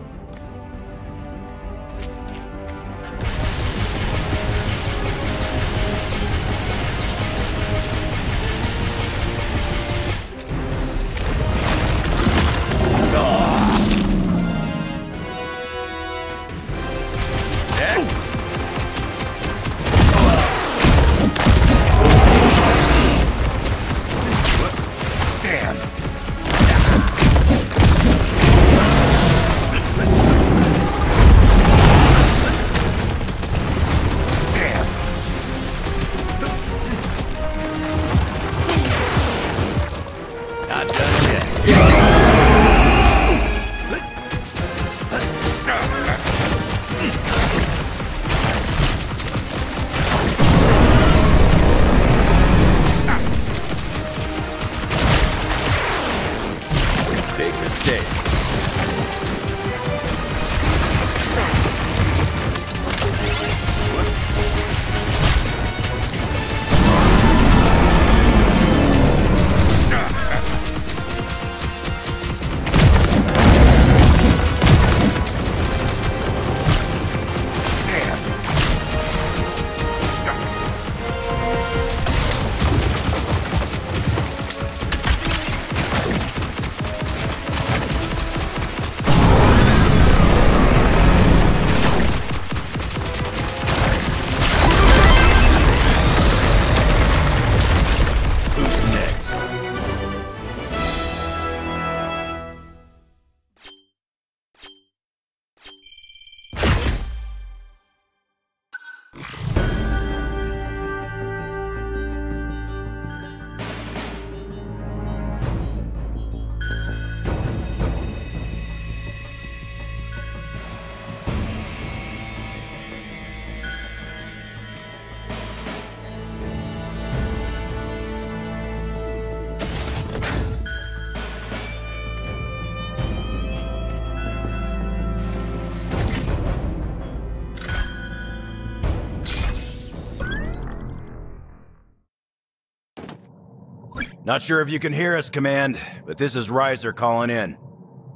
Not sure if you can hear us, Command, but this is Riser calling in.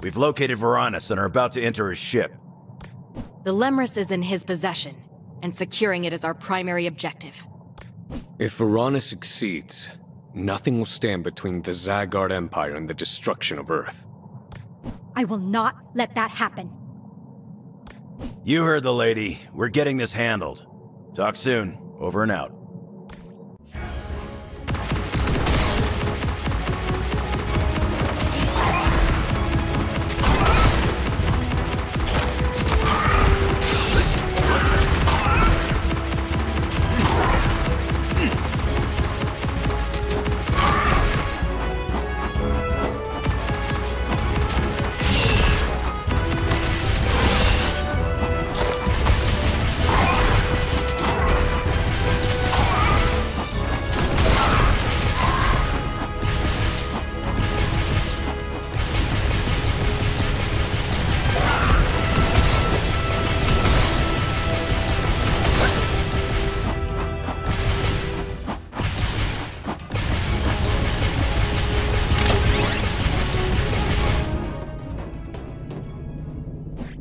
We've located Varanus and are about to enter his ship. The Lemuris is in his possession, and securing it is our primary objective. If Varanus succeeds, nothing will stand between the Zagard Empire and the destruction of Earth. I will not let that happen. You heard the lady. We're getting this handled. Talk soon. Over and out.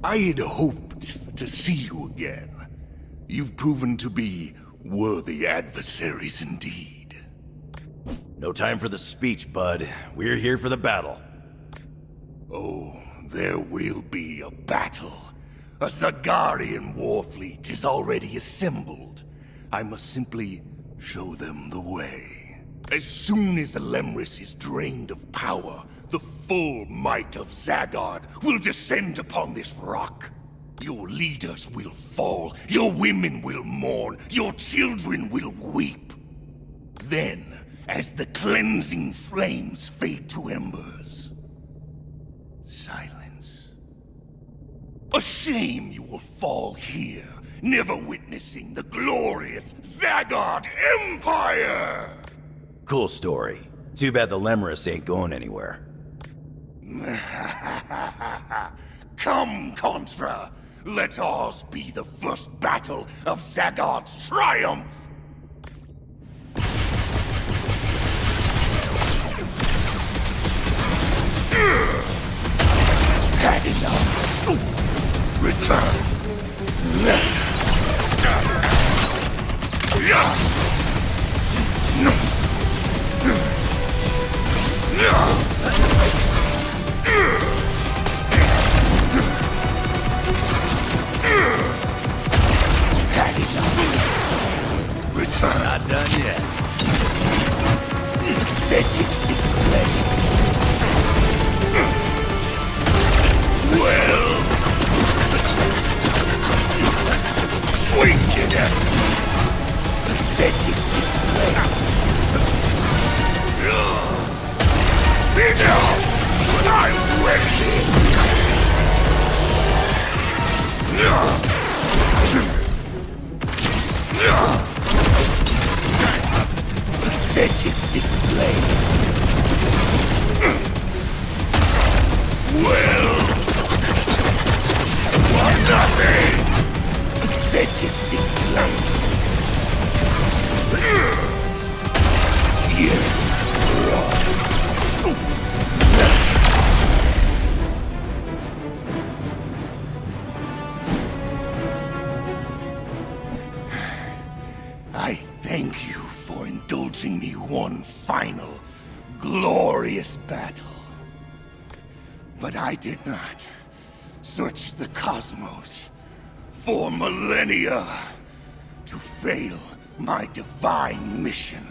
I'd hoped to see you again. You've proven to be worthy adversaries indeed. No time for the speech, bud. We're here for the battle. Oh, there will be a battle. A Zagarian warfleet is already assembled. I must simply show them the way. As soon as the Lemuris is drained of power, the full might of Zagard will descend upon this rock. Your leaders will fall, your women will mourn, your children will weep. Then, as the cleansing flames fade to embers, silence. A shame you will fall here, never witnessing the glorious Zagard Empire! Cool story. Too bad the Lemuris ain't going anywhere. Come, Contra! Let ours be the first battle of Zagard's triumph! Had enough! Return! Return. Not done yet. Let it display. Well, wasted it. Let it display. Enough. I'm ready. Pathetic display. Well, what nothing. Pathetic display. I thank you for indulging me one final, glorious battle. But I did not search the cosmos for millennia to fail my divine mission.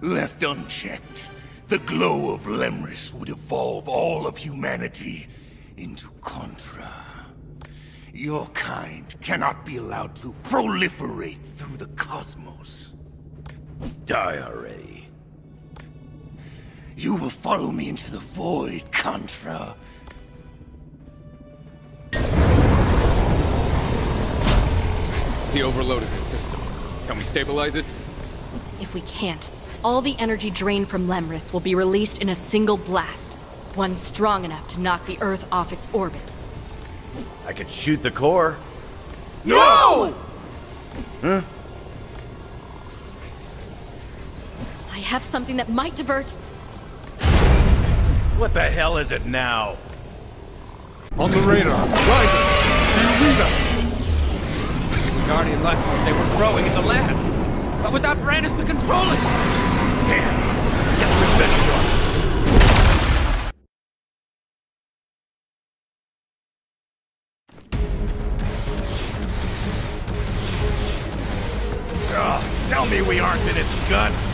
Left unchecked, the glow of Lemuris would evolve all of humanity into Contra. Your kind cannot be allowed to proliferate through the cosmos. Die already. You will follow me into the void, Contra. He overloaded his system. Can we stabilize it? If we can't, all the energy drained from Lemuris will be released in a single blast. One strong enough to knock the Earth off its orbit. I could shoot the core. No! Huh? I have something that might divert. What the hell is it now? On the radar. Rising. Do you read us? It's the Guardian lifeboat they were throwing at the lab. But without Varanus to control it. Damn. Guess we'd better go. Tell me we aren't in its guts.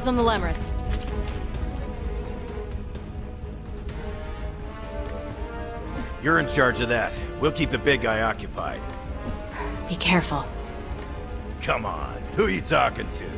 Eyes on the Lemuris. You're in charge of that. We'll keep the big guy occupied. Be careful. Come on, who are you talking to?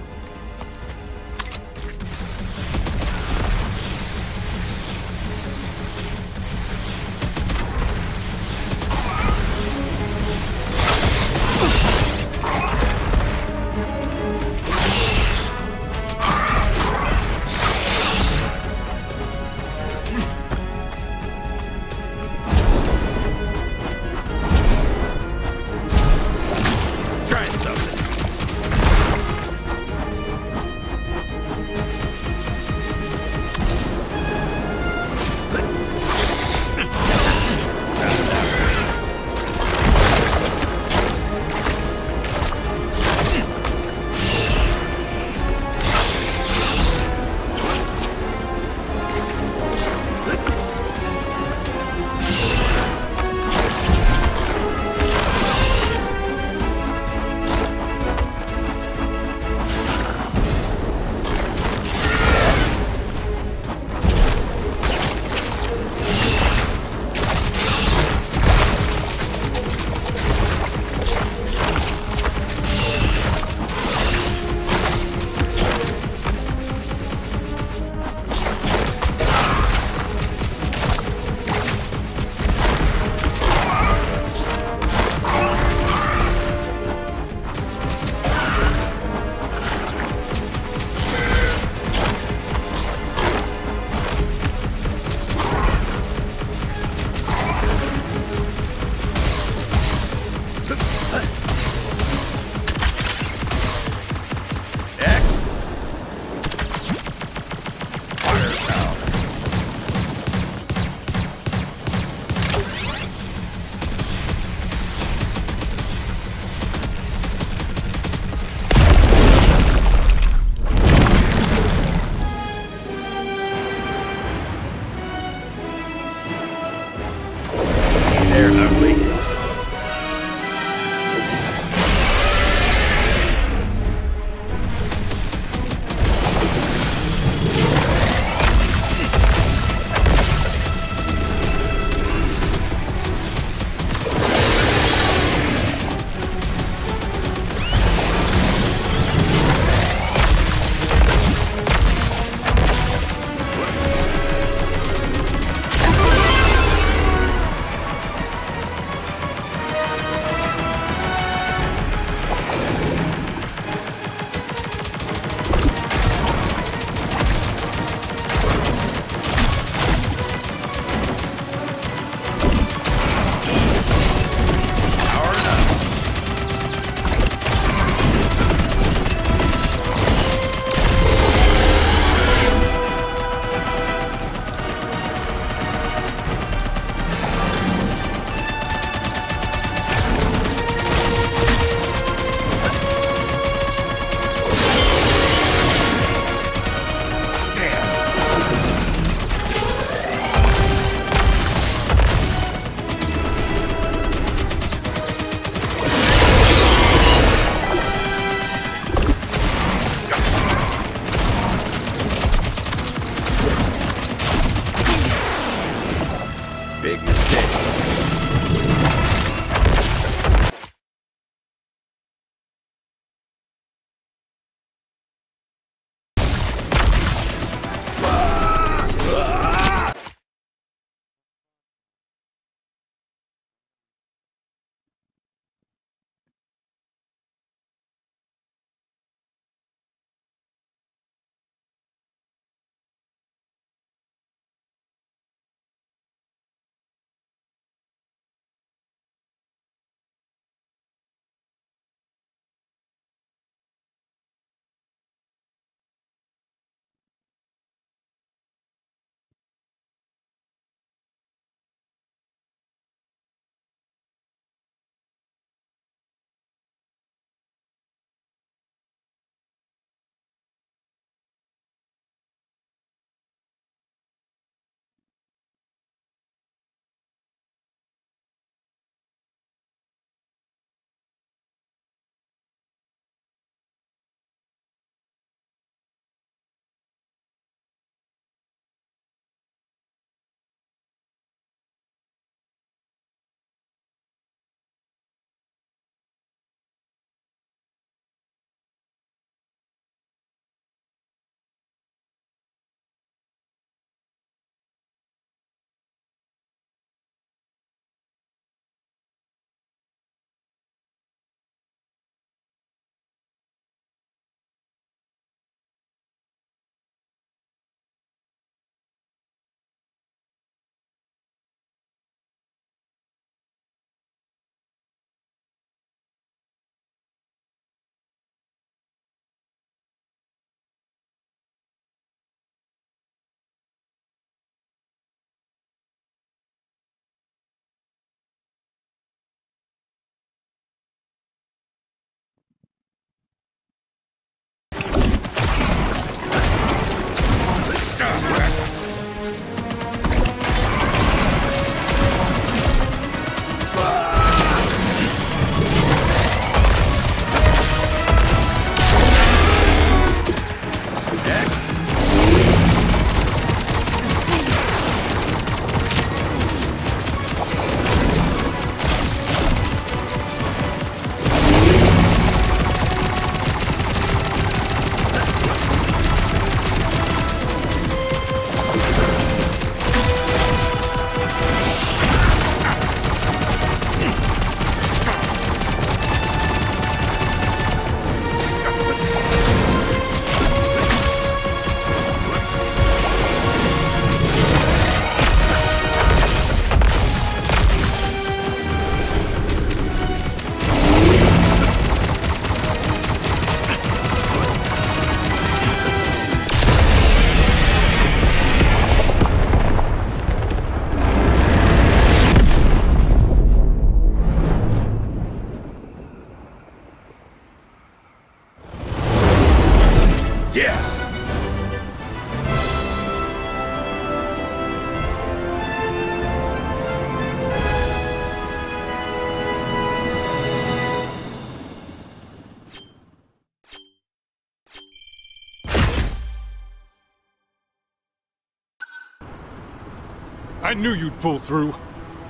I knew you'd pull through.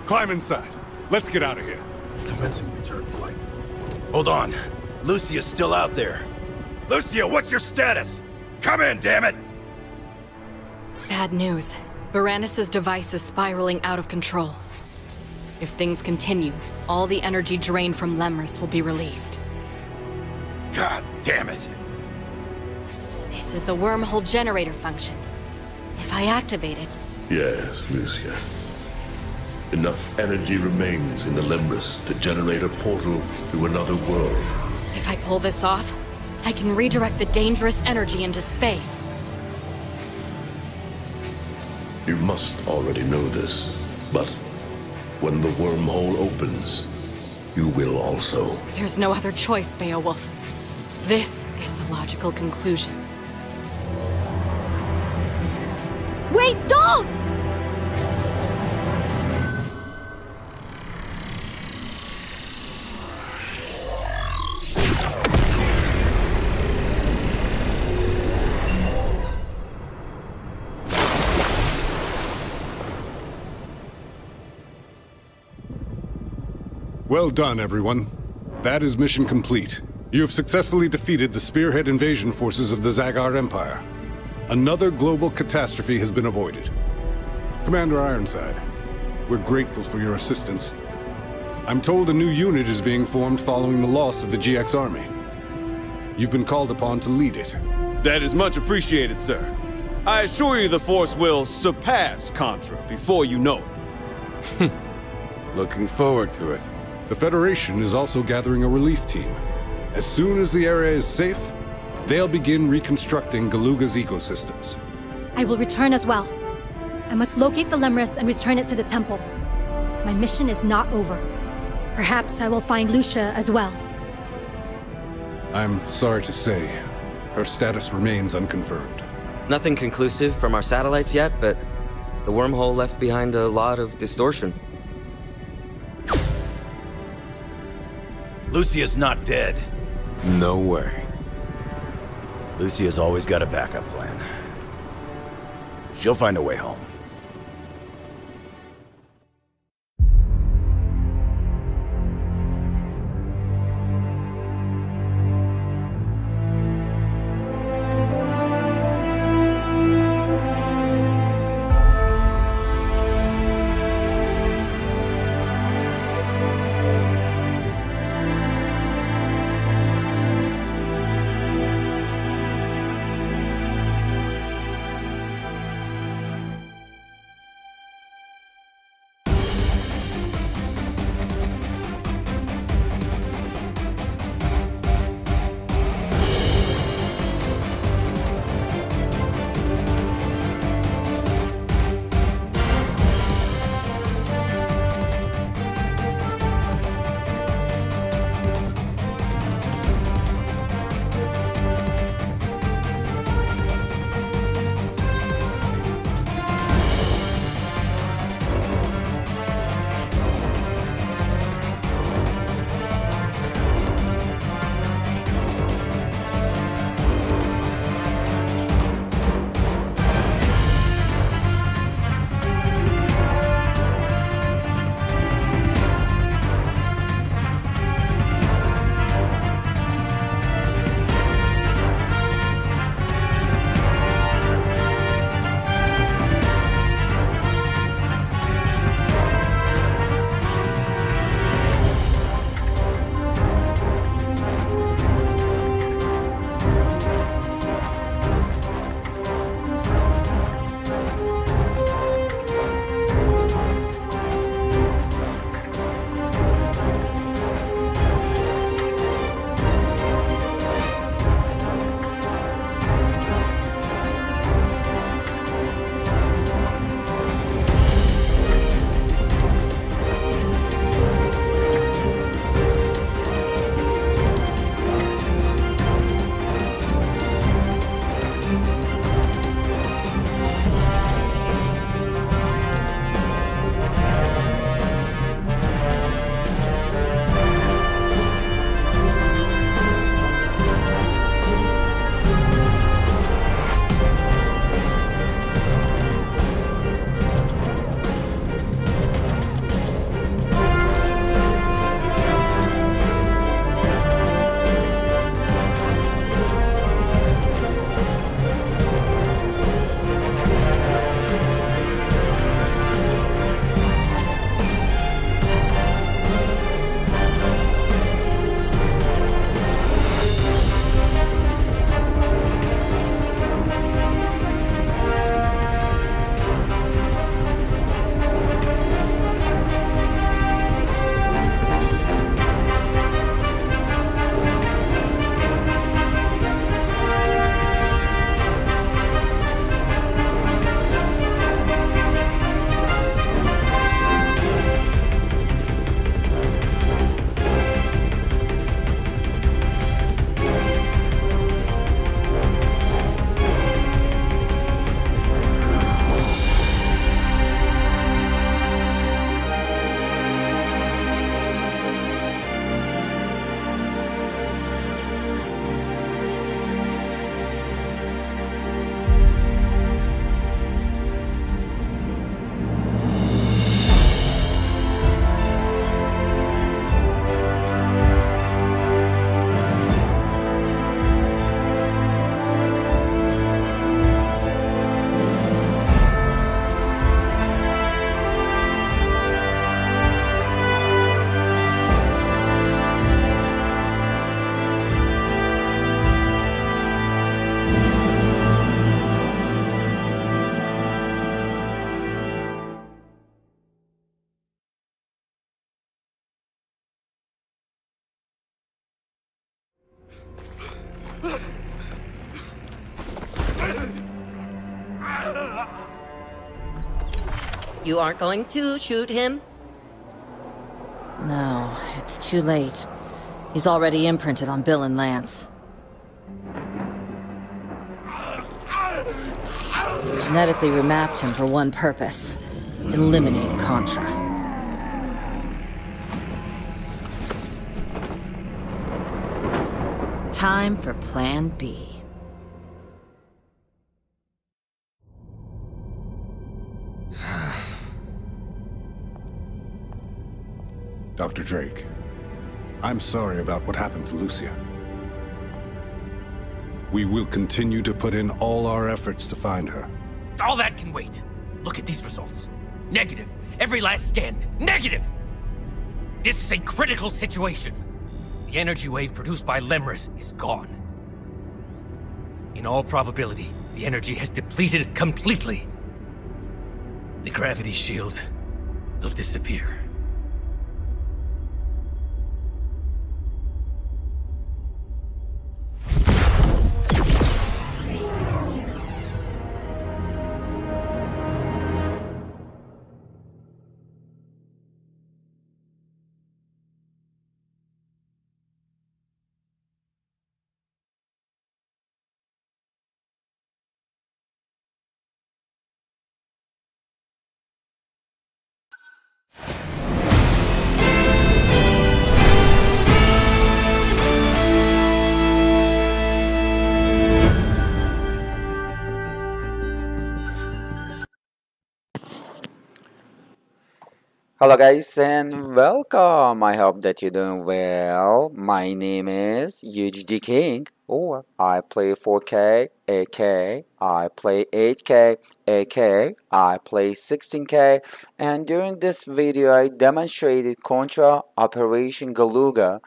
Climb inside. Let's get out of here. Commencing return flight. Hold on. Lucia's still out there. Lucia, what's your status? Come in, damn it! Bad news. Varanus' device is spiraling out of control. If things continue, all the energy drained from Lemuris will be released. God damn it! This is the wormhole generator function. If I activate it... Yes, Lucia. Enough energy remains in the Lemuris to generate a portal to another world. If I pull this off, I can redirect the dangerous energy into space. You must already know this, but when the wormhole opens, you will also. There's no other choice, Beowulf. This is the logical conclusion. Wait, don't! Well done, everyone. That is mission complete. You have successfully defeated the spearhead invasion forces of the Zagard Empire. Another global catastrophe has been avoided. Commander Ironside, we're grateful for your assistance. I'm told a new unit is being formed following the loss of the GX Army. You've been called upon to lead it. That is much appreciated, sir. I assure you the force will surpass Contra before you know it. Looking forward to it. The Federation is also gathering a relief team. As soon as the area is safe, they'll begin reconstructing Galuga's ecosystems. I will return as well. I must locate the Lemuris and return it to the temple. My mission is not over. Perhaps I will find Lucia as well. I'm sorry to say, her status remains unconfirmed. Nothing conclusive from our satellites yet, but the wormhole left behind a lot of distortion. Lucia's not dead. No way. Lucia's always got a backup plan. She'll find a way home. You aren't going to shoot him? No, it's too late. He's already imprinted on Bill and Lance. Genetically remapped him for one purpose. Eliminate Contra. Time for Plan B. Dr. Drake, I'm sorry about what happened to Lucia. We will continue to put in all our efforts to find her. All that can wait. Look at these results. Negative. Every last scan. Negative! This is a critical situation. The energy wave produced by Lemuris is gone. In all probability, the energy has depleted completely. The gravity shield will disappear. Hello guys and welcome, I hope that you're doing well. My name is UHD King, or I play 4K, AK, I play 8K, AK, I play 16K, and during this video I demonstrated Contra Operation Galuga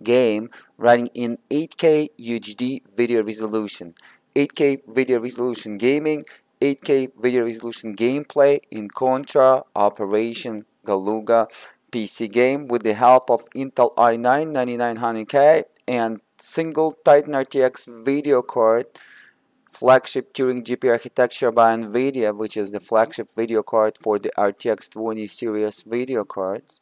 game running in 8K UHD video resolution, 8K video resolution gaming, 8K video resolution gameplay in Contra Operation Galuga PC game with the help of Intel i9-9900K and single Titan RTX video card, flagship Turing GPU architecture by NVIDIA, which is the flagship video card for the RTX 20 series video cards.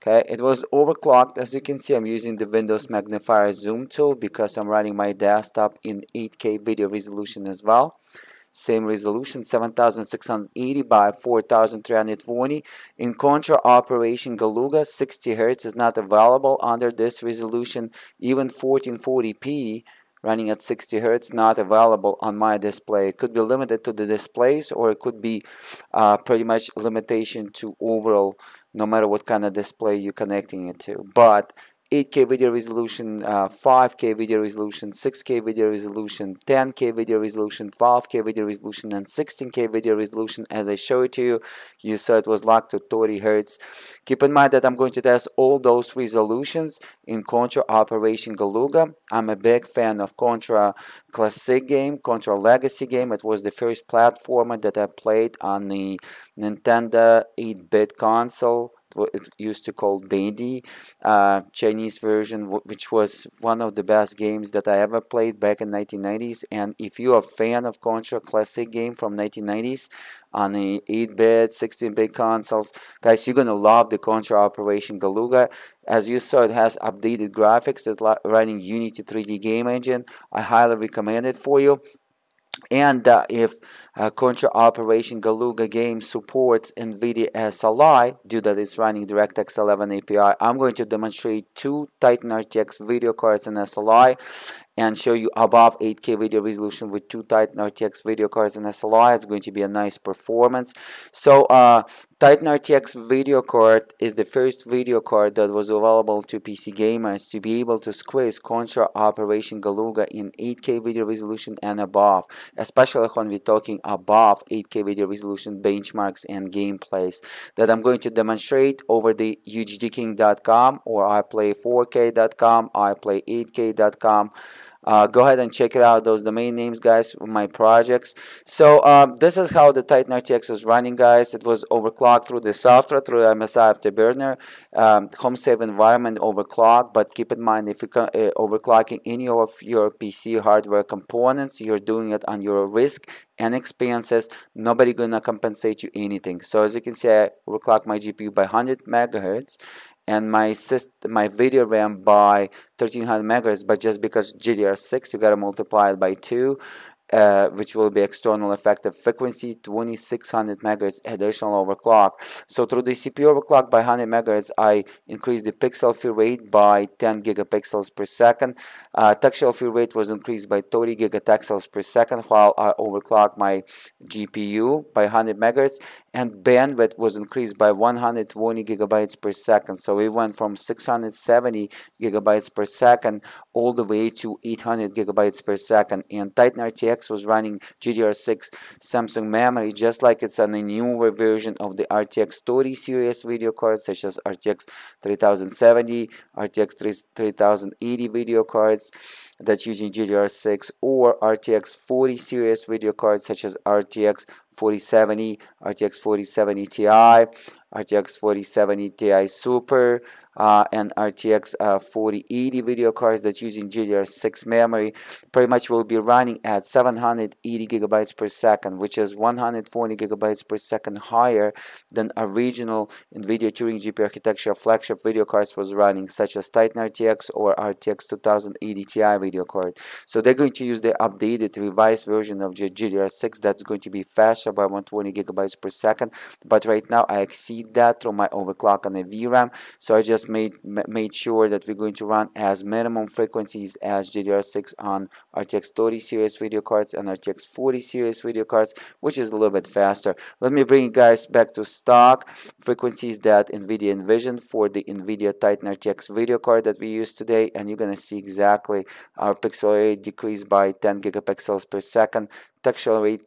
Okay, it was overclocked. As you can see, I'm using the Windows magnifier zoom tool because I'm running my desktop in 8K video resolution as well. Same resolution, 7680 by 4320. In Contra Operation Galuga, 60 Hz is not available under this resolution. Even 1440p running at 60 Hz not available on my display. It could be limited to the displays, or it could be pretty much limitation to overall, no matter what kind of display you're connecting it to. But 8K video resolution, 5K video resolution, 6K video resolution, 10K video resolution, 12K video resolution, and 16K video resolution. As I showed it to you, you saw it was locked to 30 Hz. Keep in mind that I'm going to test all those resolutions in Contra Operation Galuga. I'm a big fan of Contra Classic game, Contra Legacy game. It was the first platformer that I played on the Nintendo 8-bit console. It used to call Dandy, Chinese version, which was one of the best games that I ever played back in 1990s. And if you're a fan of Contra Classic game from 1990s on the 8-bit, 16-bit consoles, guys, you're gonna love the Contra Operation Galuga. As you saw, it has updated graphics. It's running Unity 3D game engine. I highly recommend it for you. And if Contra Operation Galuga game supports NVIDIA SLI, due that it's running DirectX 11 API, I'm going to demonstrate two Titan RTX video cards in SLI and show you above 8K video resolution with two Titan RTX video cards in SLI. It's going to be a nice performance. So Titan RTX video card is the first video card that was available to PC gamers to be able to squeeze Contra Operation Galuga in 8K video resolution and above, especially when we're talking above 8K video resolution benchmarks and gameplays that I'm going to demonstrate over the UHDKing.com or iPlay4K.com, iPlay8K.com. Go ahead and check it out, those domain names, guys, with my projects. So this is how the Titan RTX was running, guys. It was overclocked through the software, through the MSI Afterburner, home save environment overclocked. But keep in mind, if you're overclocking any of your PC hardware components, you're doing it on your risk and expenses. Nobody gonna compensate you anything. So as you can see, I overclocked my GPU by 100 megahertz and my video RAM by 1300 megahertz, but just because GDDR6, you gotta multiply it by 2, which will be external effective frequency, 2600 megahertz additional overclock. So through the CPU overclock by 100 megahertz, I increased the pixel fill rate by 10 gigapixels per second. Textual fill rate was increased by 30 gigatexels per second, while I overclocked my GPU by 100 megahertz, and bandwidth was increased by 120 gigabytes per second. So we went from 670 gigabytes per second all the way to 800 gigabytes per second. And Titan RTX was running GDDR6 Samsung memory, just like it's on a newer version of the RTX 30 series video cards, such as RTX 3070, RTX 3080 video cards that's using GDDR6, or RTX 40 series video cards such as RTX 4070, RTX 4070 Ti, RTX 4070 Ti Super, and RTX 4080 video cards that using GDDR6 memory pretty much will be running at 780 gigabytes per second, which is 140 gigabytes per second higher than original NVIDIA Turing GPU architecture flagship video cards was running, such as Titan RTX or RTX 2080 Ti video card. So they're going to use the updated revised version of GDDR6 that's going to be faster by 120 gigabytes per second, but right now I exceed that through my overclock on the VRAM. So I just made sure that we're going to run as minimum frequencies as GDDR6 on RTX 30 series video cards and RTX 40 series video cards, which is a little bit faster. Let me bring you guys back to stock frequencies that NVIDIA envisioned for the NVIDIA Titan RTX video card that we use today, and you're gonna see exactly our pixel rate decreased by 10 gigapixels per second, texture rate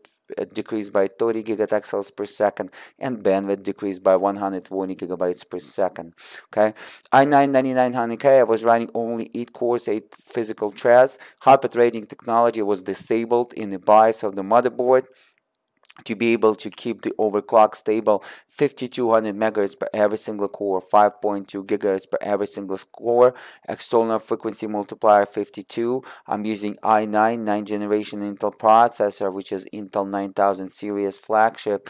decreased by 30 gigatexels per second, and bandwidth decreased by 120 gigabytes per second. Okay, i9-9900K, I was running only 8 cores, 8 physical threads. Hyper threading technology was disabled in the BIOS of the motherboard to be able to keep the overclock stable, 5200 megahertz per every single core, 5.2 gigahertz per every single core. External frequency multiplier 52. I'm using i9 9th generation Intel processor, which is Intel 9000 series flagship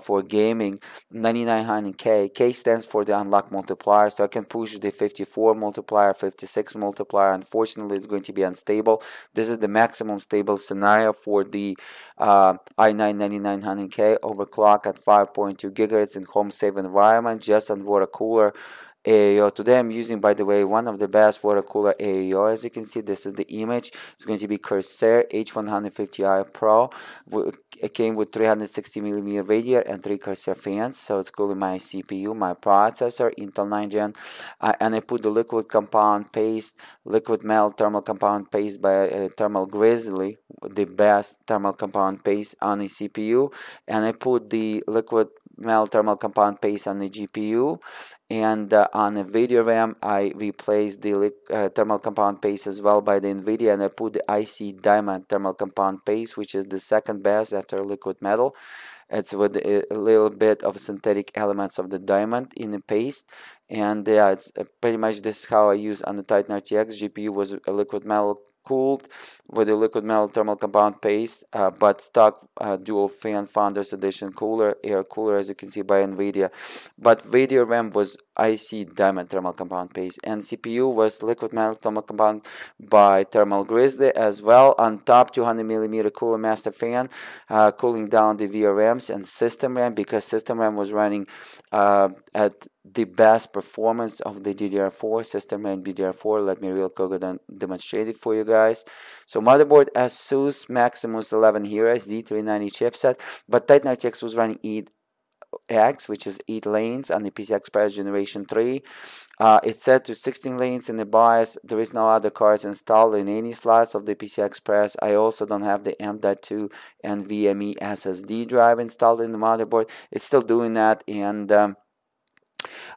for gaming. 9900K, K stands for the unlock multiplier, so I can push the 54 multiplier, 56 multiplier. Unfortunately, it's going to be unstable. This is the maximum stable scenario for the i9 9900K overclock at 5.2 gigahertz in home safe environment, just on water cooler AAO. Today I'm using, by the way, one of the best water cooler AAO. As you can see, this is the image. It's going to be Corsair H150i Pro. It came with 360mm radiator and 3 Corsair fans, so it's cooling my CPU, my processor, Intel 9 Gen, and I put the liquid compound paste, liquid metal thermal compound paste by Thermal Grizzly, the best thermal compound paste on the CPU, and I put the liquid metal thermal compound paste on the GPU, and on the video RAM I replaced the thermal compound paste as well by the NVIDIA, and I put the IC Diamond thermal compound paste, which is the second best after liquid metal. It's with a little bit of synthetic elements of the diamond in the paste. And yeah, it's pretty much this is how I use on the Titan RTX. GPU was a liquid metal cooled with a liquid metal thermal compound paste, but stock dual fan founders edition cooler, air cooler, as you can see, by NVIDIA. But video RAM was IC Diamond thermal compound paste, and CPU was liquid metal thermal compound by Thermal Grizzly as well. On top, 200mm cooler master fan, cooling down the VRMs and system RAM, because system RAM was running at the best performance of the DDR4 system and DDR4. Let me real quick demonstrate it for you guys. So motherboard, Asus Maximus XI here as Z390 chipset, but Titan RTX was running 8X, which is 8 lanes on the PCI Express Generation 3. It's set to 16 lanes in the BIOS. There is no other cards installed in any slots of the PCI Express. I also don't have the M.2 NVMe SSD drive installed in the motherboard. It's still doing that, and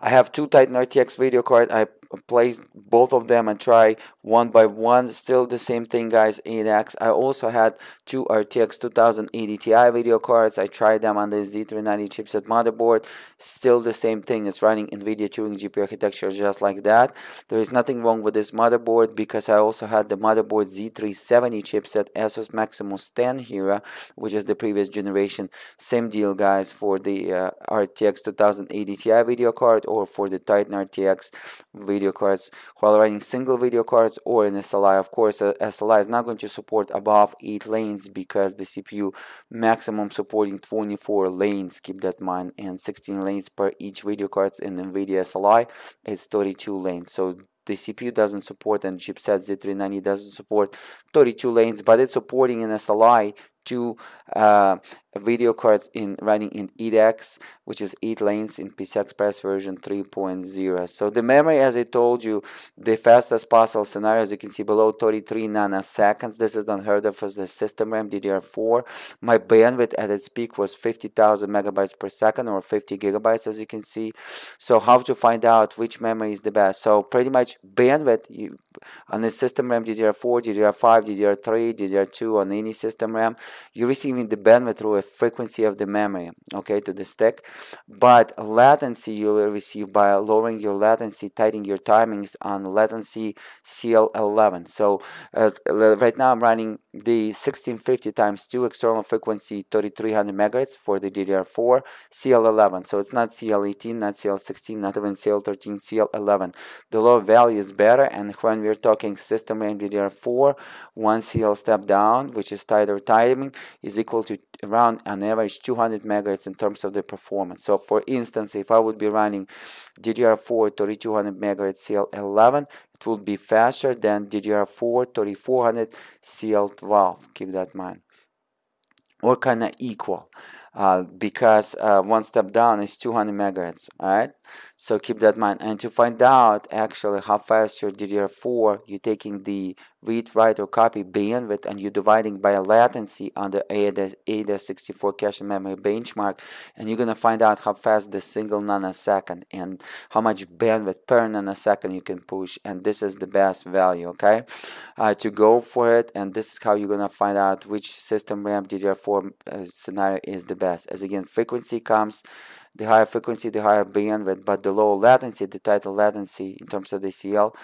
I have 2 Titan RTX video cards. I place both of them and try one by one. Still the same thing, guys, 8x. I also had two RTX 2080 Ti video cards. I tried them on the Z390 chipset motherboard. Still the same thing. It's running NVIDIA Turing GPU architecture just like that. There is nothing wrong with this motherboard because I also had the motherboard Z370 chipset Asus Maximus X here, which is the previous generation. Same deal, guys, for the RTX 2080 Ti video card or for the Titan RTX video cards while running single video cards or an SLI. Of course, SLI is not going to support above 8 lanes because the CPU maximum supporting 24 lanes, keep that in mind, and 16 lanes per each video cards in NVIDIA SLI is 32 lanes. So the CPU doesn't support and chipset Z390 doesn't support 32 lanes, but it's supporting an SLI to video cards in running in 8x, which is 8 lanes in PCI Express version 3.0. So the memory, as I told you, the fastest possible scenario, as you can see below, 33 nanoseconds. This is unheard of as the system RAM DDR4. My bandwidth at its peak was 50,000 megabytes per second or 50 gigabytes, as you can see. So how to find out which memory is the best? So pretty much bandwidth on the system RAM DDR4, DDR5, DDR3, DDR2, on any system RAM, you're receiving the bandwidth through a frequency of the memory, okay, to the stack. But latency you'll receive by lowering your latency, tightening your timings on latency CL11. So right now I'm running the 1650 × 2 external frequency 3300 megahertz for the DDR4 CL11. So it's not CL18, not CL16, not even CL13, CL11. The lower value is better, and when we're talking system RAM DDR4, one CL step down, which is tighter timing, is equal to around on average 200 megahertz in terms of the performance. So for instance, if I would be running DDR4 3200 megahertz CL11, it would be faster than DDR4 3400 CL12, keep that in mind, or kind of equal, because one step down is 200 megahertz, all right? So keep that in mind. And to find out actually how fast your DDR4, you're taking the read, write, or copy bandwidth and you're dividing by a latency on the AIDA64 cache memory benchmark, and you're going to find out how fast the single nanosecond and how much bandwidth per nanosecond you can push, and this is the best value, okay? To go for it, and this is how you're going to find out which system RAM DDR4 scenario is the best. As again, frequency comes, the higher frequency, the higher bandwidth, but the lower latency, the tighter latency in terms of the CL,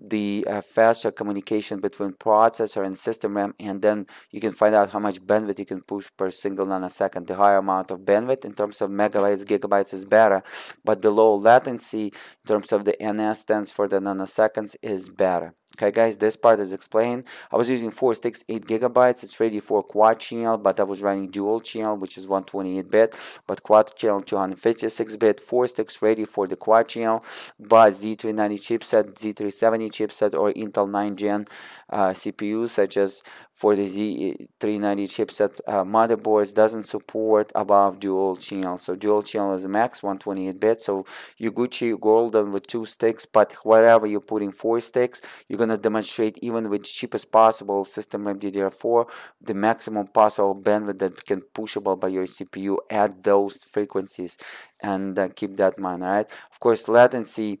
the faster communication between processor and system RAM, and then you can find out how much bandwidth you can push per single nanosecond. The higher amount of bandwidth in terms of megabytes, gigabytes is better, but the low latency in terms of the NS stands for the nanoseconds is better. Okay, guys, this part is explained. I was using 4 sticks, 8 gigabytes. It's ready for quad channel, but I was running dual channel, which is 128-bit, but quad channel 256-bit. 4 sticks ready for the quad channel, but Z390 chipset, Z370 chipset, or Intel 9th Gen CPUs, such as for the Z390 chipset motherboards, doesn't support above dual channel. So dual channel is max 128-bit. So you Gucci golden with 2 sticks, but wherever you're putting 4 sticks, you're going to demonstrate even with cheapest possible system RAM DDR4 the maximum possible bandwidth that can pushable by your CPU at those frequencies, and keep that in mind, all right? Of course, latency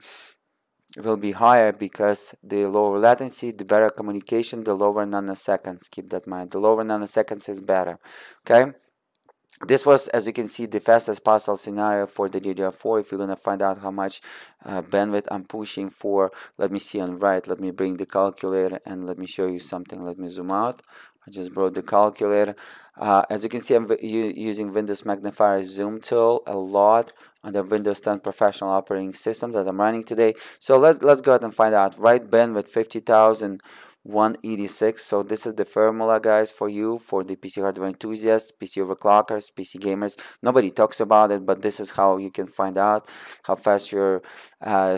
will be higher because the lower latency, the better communication, the lower nanoseconds, keep that in mind. The lower nanoseconds is better, okay? This was, as you can see, the fastest possible scenario for the DDR4. If you're going to find out how much bandwidth I'm pushing for, let me see on right, let me bring the calculator and let me show you something. Let me zoom out. I just brought the calculator. As you can see, I'm using Windows Magnifier Zoom tool a lot on the Windows 10 Professional Operating System that I'm running today. So let's go ahead and find out. Right bandwidth, 50,186. So this is the formula, guys, for you, for the PC hardware enthusiasts, PC overclockers, PC gamers. Nobody talks about it, but this is how you can find out how fast your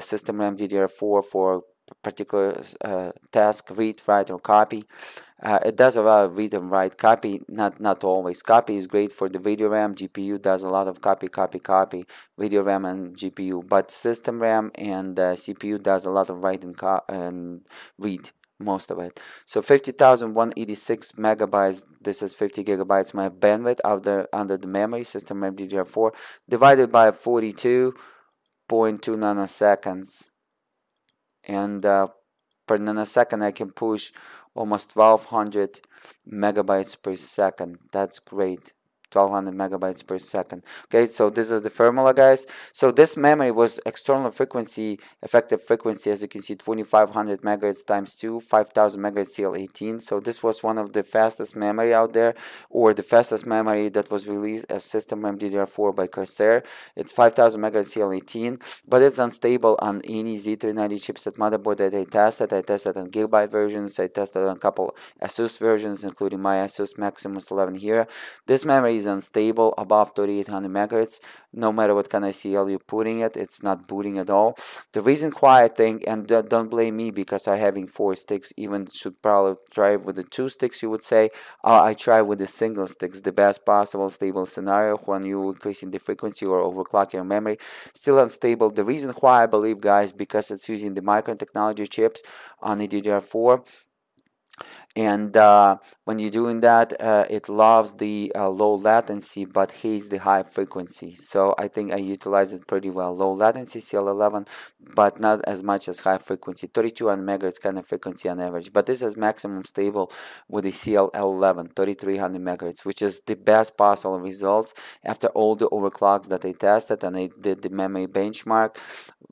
system RAM DDR4 for particular task, read, write, or copy. It does a lot of read and write. Copy, not always. Copy is great for the video RAM. GPU does a lot of copy, video RAM and GPU. But system RAM and CPU does a lot of write and read, most of it. So 50,186 megabytes, this is 50 gigabytes, my bandwidth out there under the memory, system RAM DDR4, divided by 42.2 nanoseconds. and per nanosecond I can push almost 1200 megabytes per second. That's great. 1200 megabytes per second. Okay, so this is the formula, guys. So this memory was external frequency, effective frequency, as you can see, 2500 megahertz times 2, 5000 megahertz CL18. So this was one of the fastest memory out there, or the fastest memory that was released as system DDR4 by Corsair. It's 5000 megahertz CL18, but it's unstable on any Z390 chipset motherboard that I tested. I tested on Gigabyte versions, I tested on a couple Asus versions, including my Asus Maximus XI here. This memory is unstable above 3800 megahertz. No matter what kind of CL you putting it, it's not booting at all. The reason why I think, and don't blame me because I having 4 sticks, even should probably try with the 2 sticks, you would say. I try with the single sticks, the best possible stable scenario when you increasing the frequency or overclock your memory. Still unstable. The reason why I believe, guys, because it's using the Micron technology chips on the DDR4. And when you're doing that, it loves the low latency but hates the high frequency. So I think I utilize it pretty well. Low latency CL11, but not as much as high frequency. 3200 megahertz kind of frequency on average. But this is maximum stable with the CL11, 3300 megahertz, which is the best possible results after all the overclocks that I tested, and I did the memory benchmark,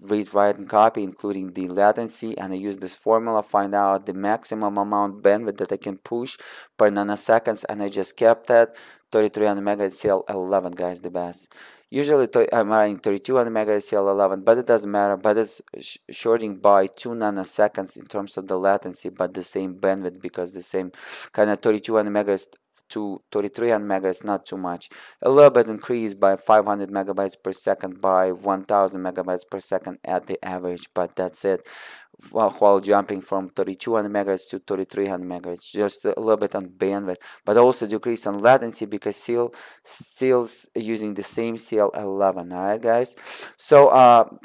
read, write, and copy, including the latency, and I used this formula, find out the maximum amount bandwidth that I can push per nanoseconds, and I just kept that 3300 megahertz CL11, guys, the best. Usually I'm running 3200 megahertz CL11, but it doesn't matter. But it's shorting by 2 nanoseconds in terms of the latency, but the same bandwidth, because the same kind of 3200 megahertz to 3300 megahertz, not too much. A little bit increased by 500 megabytes per second, by 1000 megabytes per second at the average, but that's it. While jumping from 3200 megahertz to 3300 megahertz, just a little bit on bandwidth, but also decrease on latency because still using the same CL11. All right, guys. So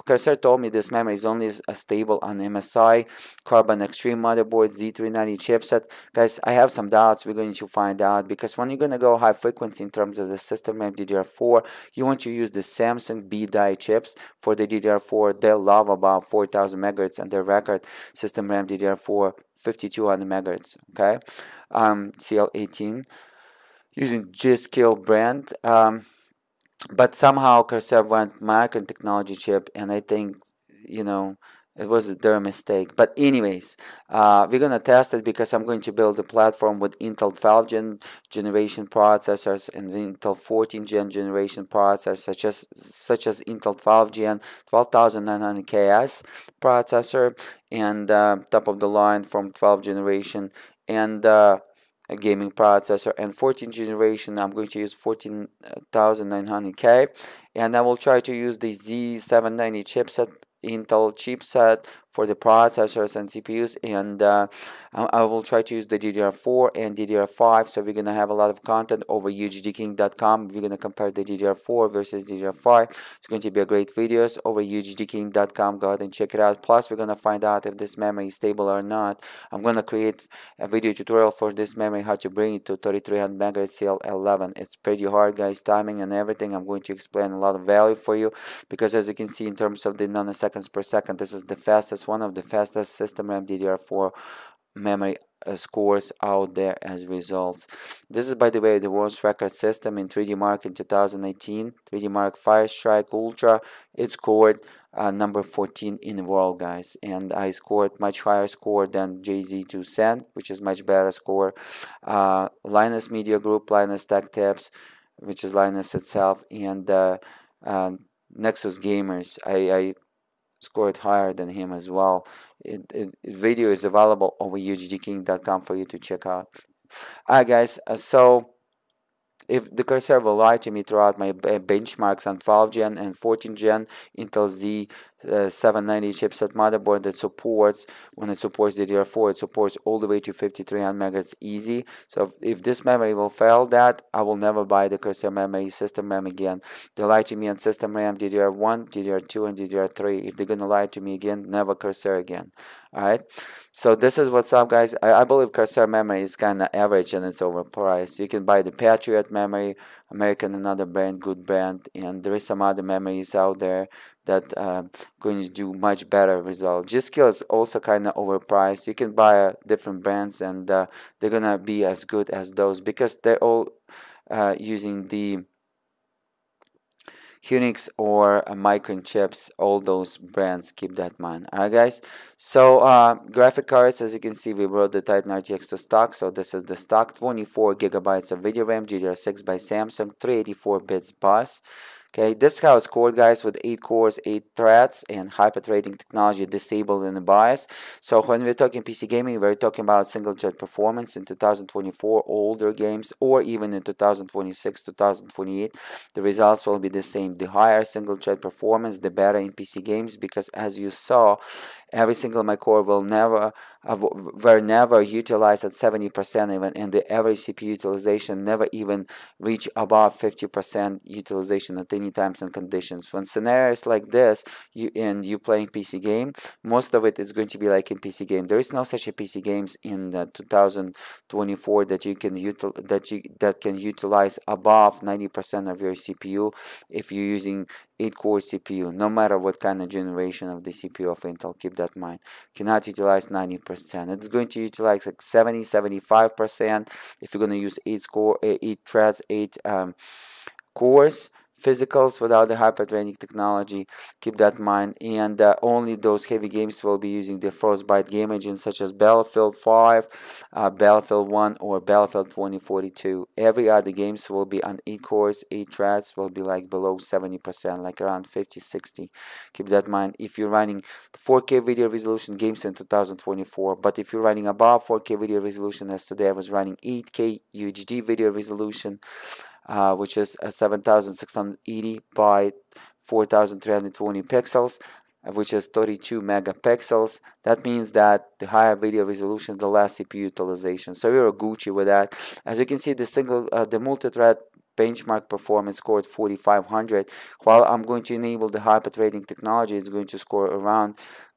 Corsair told me this memory is only stable on MSI Carbon Extreme motherboard Z390 chipset. Guys, I have some doubts. We're going to find out, because when you're going to go high frequency in terms of the system DDR4, you want to use the Samsung B die chips for the DDR4. They love about 4000 megahertz and their system RAM DDR4, 5200 megahertz, okay, CL18, using G-Skill brand, but somehow Corsair went Micron technology chip, and I think, you know, it was their mistake. But anyways, we're going to test it because I'm going to build a platform with Intel 12 gen generation processors and Intel 14 gen generation processors, such as Intel 12 gen 12900KS processor, and top of the line from 12 generation, and a gaming processor, and 14th generation I'm going to use 14900K, and I will try to use the Z390 chipset, Intel chipset, for the processors and CPUs, and I will try to use the DDR4 and DDR5. So we're going to have a lot of content over UHDKing.com. We're going to compare the DDR4 versus DDR5. It's going to be a great videos over UHDKing.com. Go ahead and check it out. Plus, we're going to find out if this memory is stable or not. I'm going to create a video tutorial for this memory, how to bring it to 3300 MHz CL11. It's pretty hard, guys, timing and everything. I'm going to explain a lot of value for you, because as you can see in terms of the nanoseconds per second, this is the fastest, one of the fastest system RAM DDR4 memory scores out there as results. This is, by the way, the world's record system in 3D Mark in 2018. 3D Mark Firestrike Ultra. It scored number 14 in the world, guys, and I scored much higher score than JZ2Send, which is much better score. Linus Media Group, Linus Tech Tips, which is Linus itself, and Nexus Gamers. I scored higher than him as well. Video is available over UHDKing.com for you to check out. Alright, guys, so if the Corsair will lie to me throughout my benchmarks on 12 gen and 14 gen Intel Z790 chipset motherboard that supports, when it supports DDR4, it supports all the way to 5300 megahertz easy. So if this memory will fail that, I will never buy the Corsair memory, system RAM again. They lie to me on system RAM DDR1, DDR2, and DDR3. If they're gonna lie to me again, never Corsair again. Alright, so this is what's up, guys. I believe Corsair memory is kinda average and it's overpriced. You can buy the Patriot memory, American, another brand, good brand, and there is some other memories out there that going to do much better result. G-Skill is also kind of overpriced. You can buy different brands, and they're gonna be as good as those because they're all using the Unix or Micron chips, all those brands, keep that in mind. Alright guys, so graphic cards, as you can see, we brought the Titan RTX to stock, so this is the stock, 24 gigabytes of video RAM, GDDR6 by Samsung, 384 bits bus. Okay, this is how it's called, guys, with 8 cores, 8 threads, and hyper-threading technology disabled in the BIOS. So when we're talking PC gaming, we're talking about single-thread performance in 2024, older games, or even in 2026, 2028, the results will be the same. The higher single-thread performance, the better in PC games, because as you saw, every single core were never utilized at 70% even, and the average CPU utilization never even reached above 50% utilization at any times and conditions. When scenarios like this, you playing PC game, most of it is going to be like in PC game. There is no such a PC games in 2024 that you can utilize above 90% of your CPU if you're using 8-core CPU, no matter what kind of generation of the CPU of Intel. Keep that in mind. Cannot utilize 90%. It's going to utilize like 70-75% if you're going to use 8 threads, 8 cores, physicals without the hyper-threading technology. Keep that in mind. And only those heavy games will be using the Frostbite game engine, such as Battlefield 5, Battlefield 1, or Battlefield 2042. Every other games will be on 8 cores, 8 threads, will be like below 70%, like around 50-60. Keep that in mind if you're running 4K video resolution games in 2024. But if you're running above 4K video resolution, as today I was running 8K UHD video resolution, which is 7680 by 4320 pixels, which is 32 megapixels. That means that the higher video resolution, the less CPU utilization. So we were Gucci with that. As you can see, the multi-thread benchmark performance scored 4500. While I'm going to enable the hyper-threading technology, it's going to score around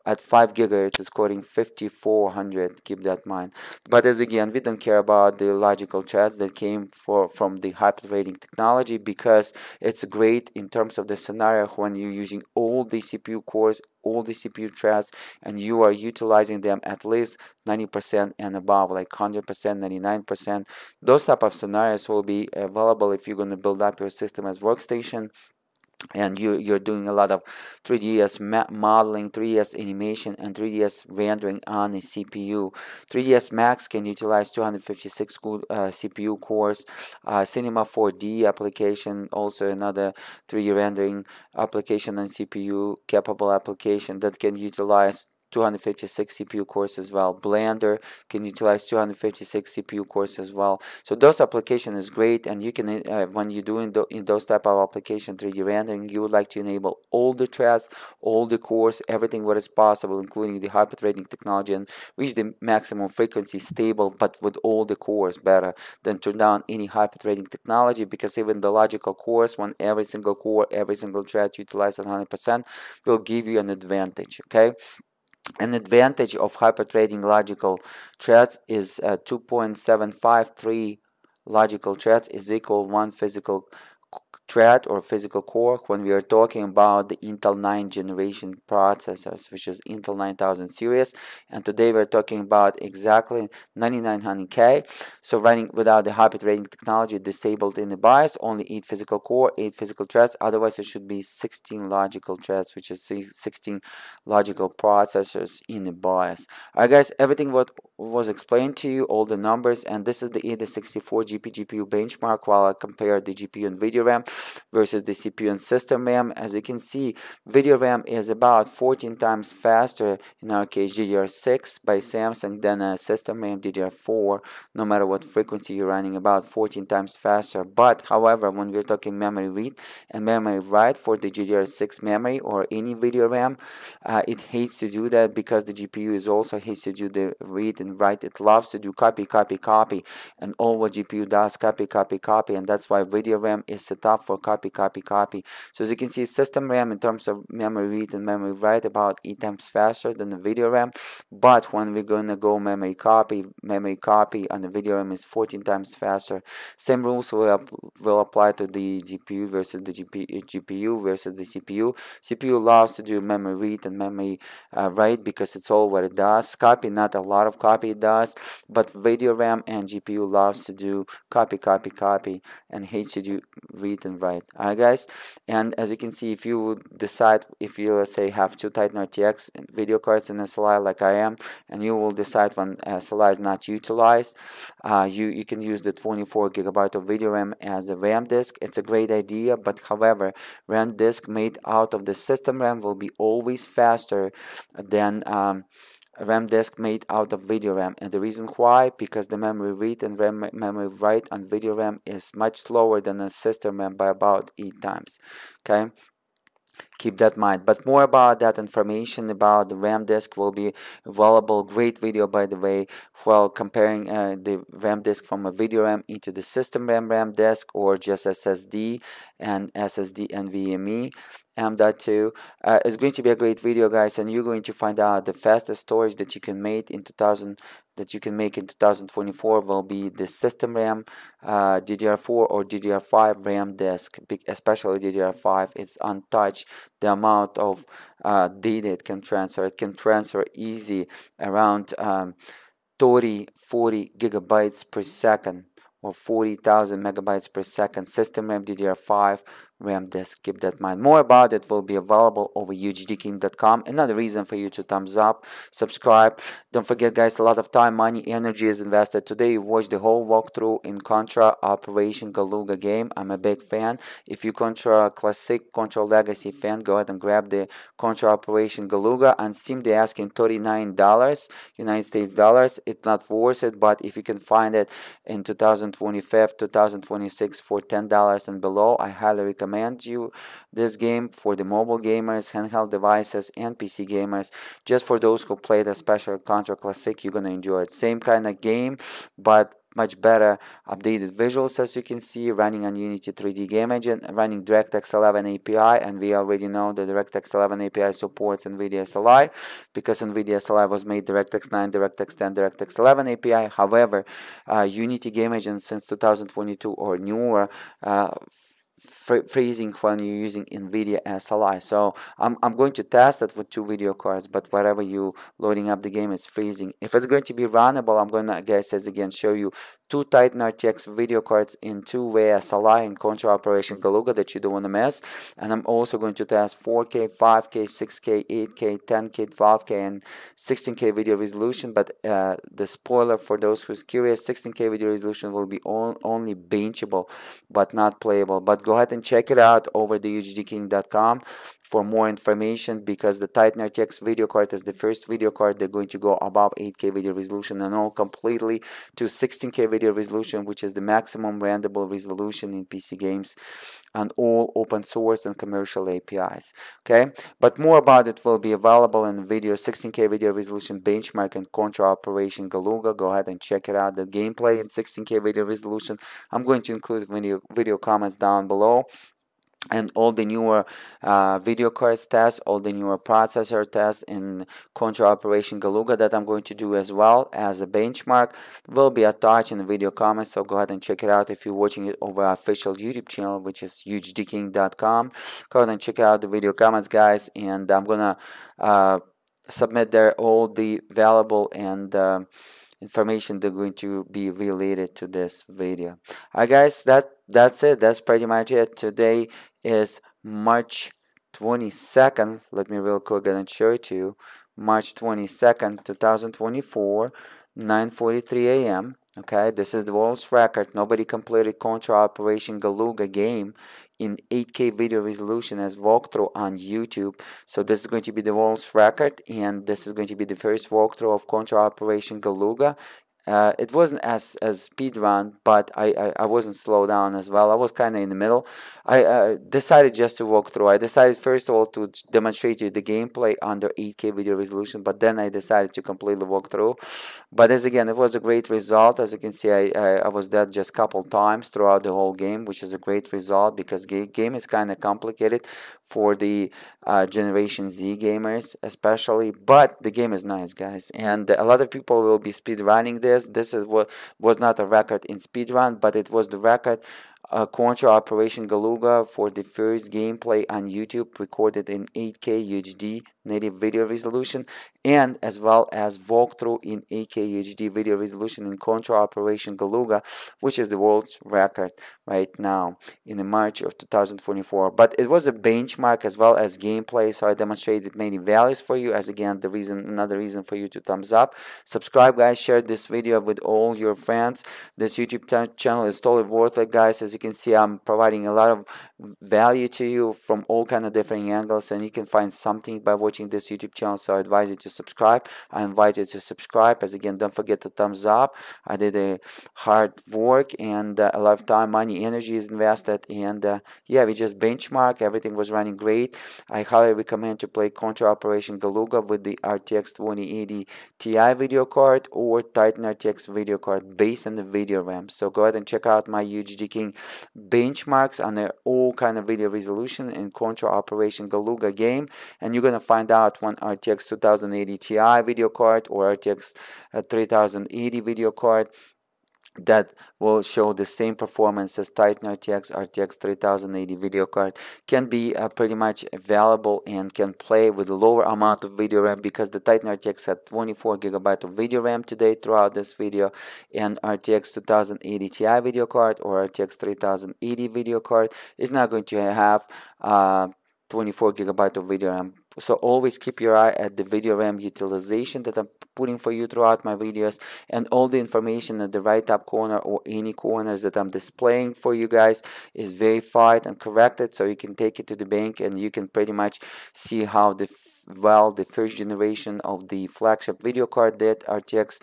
at 5 gigahertz, it's scoring 5400. Keep that in mind. But as again, we don't care about the logical threads that came from the hyper-threading technology, because it's great in terms of the scenario when you're using all the CPU cores, all the CPU threads, and you are utilizing them at least 90% and above, like 100%, 99%. Those type of scenarios will be available if you're going to build up your system as workstation, and you're doing a lot of 3DS modeling, 3DS animation, and 3DS rendering on a CPU. 3DS Max can utilize 256 CPU cores. Cinema 4D application, also another 3D rendering application and CPU capable application that can utilize 256 CPU cores as well. Blender can utilize 256 CPU cores as well. So those application is great, and you can when you do in those type of application 3D rendering, you would like to enable all the threads, all the cores, everything what is possible, including the hyper-threading technology, and reach the maximum frequency stable, but with all the cores better than turn down any hyper-threading technology, because even the logical cores, when every single core, every single thread utilized at 100%, will give you an advantage. Okay. An advantage of hyper-threading logical threads is 2.753 logical threads is equal 1 physical thread or physical core when we are talking about the Intel 9 generation processors, which is Intel 9000 series, and today we're talking about exactly 9900K. So running without the hyper-threading technology disabled in the BIOS, only 8 physical core, 8 physical threads, otherwise it should be 16 logical threads, which is 16 logical processors in the BIOS. Alright guys, everything what was explained to you, all the numbers, and this is the AIDA64 GPU benchmark while I compare the GPU and video RAM versus the CPU and system RAM. As you can see, video RAM is about 14 times faster, in our case DDR6 by Samsung, than a system RAM DDR4, no matter what frequency you're running, about 14 times faster. But however, when we're talking memory read and memory write for the DDR6 memory or any video RAM, it hates to do that because the GPU is also hates to do the read and write. It loves to do copy, copy, copy, and all what GPU does, copy, copy, copy, and that's why video RAM is set up for copy. So as you can see, system RAM in terms of memory read and memory write about 8 times faster than the video RAM, but when we're gonna go memory copy on the video RAM is 14 times faster. Same rules will apply to the GPU versus the GPU versus the CPU. CPU loves to do memory read and memory write because it's all what it does. Copy, not a lot of copy it does, but video RAM and GPU loves to do copy and hates to do read and write. Alright guys, and as you can see, if you would decide, if you let's say have 2 Titan RTX video cards in SLI like I am, and you will decide when SLI is not utilized, you can use the 24 gigabyte of video RAM as the RAM disk. It's a great idea, but however, RAM disk made out of the system RAM will be always faster than RAM disk made out of video RAM, and the reason why, because the memory read and memory write on video RAM is much slower than a system RAM by about 8 times. Okay, keep that in mind, but more about that information about the RAM disk will be available. Great video, by the way, while comparing the RAM disk from a video RAM into the system RAM disk, or just SSD and SSD NVMe M.2. It's going to be a great video, guys, and you're going to find out the fastest storage that you can make in 2024 will be the system RAM DDR4 or DDR5 RAM disk, especially DDR5. It's untouched. The amount of data it can transfer easy around 30-40 gigabytes per second, or 40,000 megabytes per second. System RAM DDR5 RAM disk, keep that in mind. More about it will be available over UHDKing.com. Another reason for you to thumbs up, subscribe. Don't forget, guys, a lot of time, money, energy is invested. Today you watch the whole walkthrough in Contra Operation Galuga game. I'm a big fan. If you Contra Classic, Contra Legacy fan, go ahead and grab the Contra Operation Galuga. On Steam they're asking $39 United States dollars. It's not worth it, but if you can find it in 2025, 2026 for $10 and below, I highly recommend you this game for the mobile gamers, handheld devices, and PC gamers. Just for those who play the special Contra Classic, you're gonna enjoy it. Same kind of game, but much better updated visuals, as you can see, running on Unity 3D game engine, running DirectX 11 API, and we already know the DirectX 11 API supports NVIDIA SLI, because NVIDIA SLI was made DirectX 9, DirectX 10, DirectX 11 API. However, Unity game engine since 2022 or newer freezing when you're using NVIDIA SLI. So I'm going to test it with 2 video cards, but wherever you loading up the game is freezing. If it's going to be runnable, I'm going to, guys, as again, show you 2 Titan RTX video cards in 2-way SLI in Contra Operation Galuga that you don't want to miss. And I'm also going to test 4K, 5K, 6K, 8K, 10K, 12K, and 16K video resolution. But the spoiler for those who's curious, 16K video resolution will be only benchable, but not playable. But go ahead and check it out over the UHDKing.com for more information, because the Titan RTX video card is the first video card that's going to go above 8K video resolution and all completely to 16K video resolution, which is the maximum rendable resolution in PC games, and all open source and commercial APIs. Okay, but more about it will be available in video 16K video resolution benchmark and Contra Operation Galuga. Go ahead and check it out, the gameplay in 16K video resolution. I'm going to include video comments down below. And all the newer video cards tests, all the newer processor tests in Contra Operation Galuga that I'm going to do as well as a benchmark will be attached in the video comments, so go ahead and check it out if you're watching it over our official YouTube channel, which is UHDKing.com. Go ahead and check out the video comments, guys, and I'm gonna submit there all the valuable and information that's going to be related to this video. Alright guys, that's it. That's pretty much it. Today is March 22nd. Let me real quick and show it to you. March 22nd, 2024, 9:43 a.m. Okay, this is the world's record. Nobody completed Contra Operation Galuga game in 8K video resolution as walkthrough on YouTube. So this is going to be the world's record, and this is going to be the first walkthrough of Contra Operation Galuga It wasn't as speed run, but I wasn't slowed down as well. I was kind of in the middle. I decided just to walk through. I decided first of all to demonstrate you the gameplay under 8K video resolution, but then I decided to completely walk through. But as again, it was a great result. As you can see, I was dead just a couple times throughout the whole game, which is a great result because game is kind of complicated for the Generation Z gamers especially. But the game is nice, guys, and a lot of people will be speed running this. This is what was not a record in speedrun, but it was the record Contra Operation Galuga for the first gameplay on YouTube recorded in 8K UHD native video resolution, and as well as walkthrough in 8K UHD video resolution in Contra Operation Galuga, which is the world's record right now in the March of 2024. But it was a benchmark as well as gameplay, so I demonstrated many values for you. As again, the reason, another reason for you to thumbs up, subscribe, guys, share this video with all your friends. This YouTube channel is totally worth it, guys. As you can see, I'm providing a lot of value to you from all kind of different angles, and you can find something by watching this YouTube channel. So I advise you to subscribe. I invite you to subscribe. As again, don't forget to thumbs up. I did a hard work, and a lot of time, money, energy is invested, and yeah, we just benchmark. Everything was running great. I highly recommend to play Contra Operation Galuga with the RTX 2080 Ti video card or Titan RTX video card based on the video RAM. So go ahead and check out my UHD King benchmarks on their all kind of video resolution in Contra Operation Galuga game, and you're gonna find out when RTX 2080 Ti video card or RTX 3080 video card that will show the same performance as Titan RTX, RTX 3080 video card can be pretty much available and can play with a lower amount of video RAM, because the Titan RTX had 24 gigabyte of video RAM today throughout this video, and RTX 2080 Ti video card or RTX 3080 video card is not going to have 24 gigabyte of video RAM. So always keep your eye at the video RAM utilization that I'm putting for you throughout my videos, and all the information at the right top corner or any corners that I'm displaying for you guys is verified and corrected, so you can take it to the bank and you can pretty much see how the first generation of the flagship video card did, RTX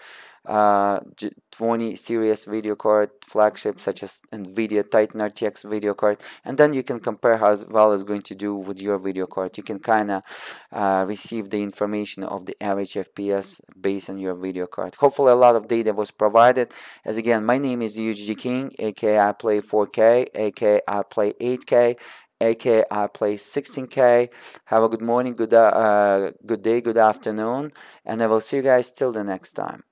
20 series video card flagship such as NVIDIA Titan RTX video card, and then you can compare how well it's going to do with your video card. You can kind of receive the information of the average FPS based on your video card. Hopefully a lot of data was provided. As again, my name is UHD King, aka I play 4K, aka I play 8K, aka I play 16K. Have a good morning, good day, good afternoon, and I will see you guys till the next time.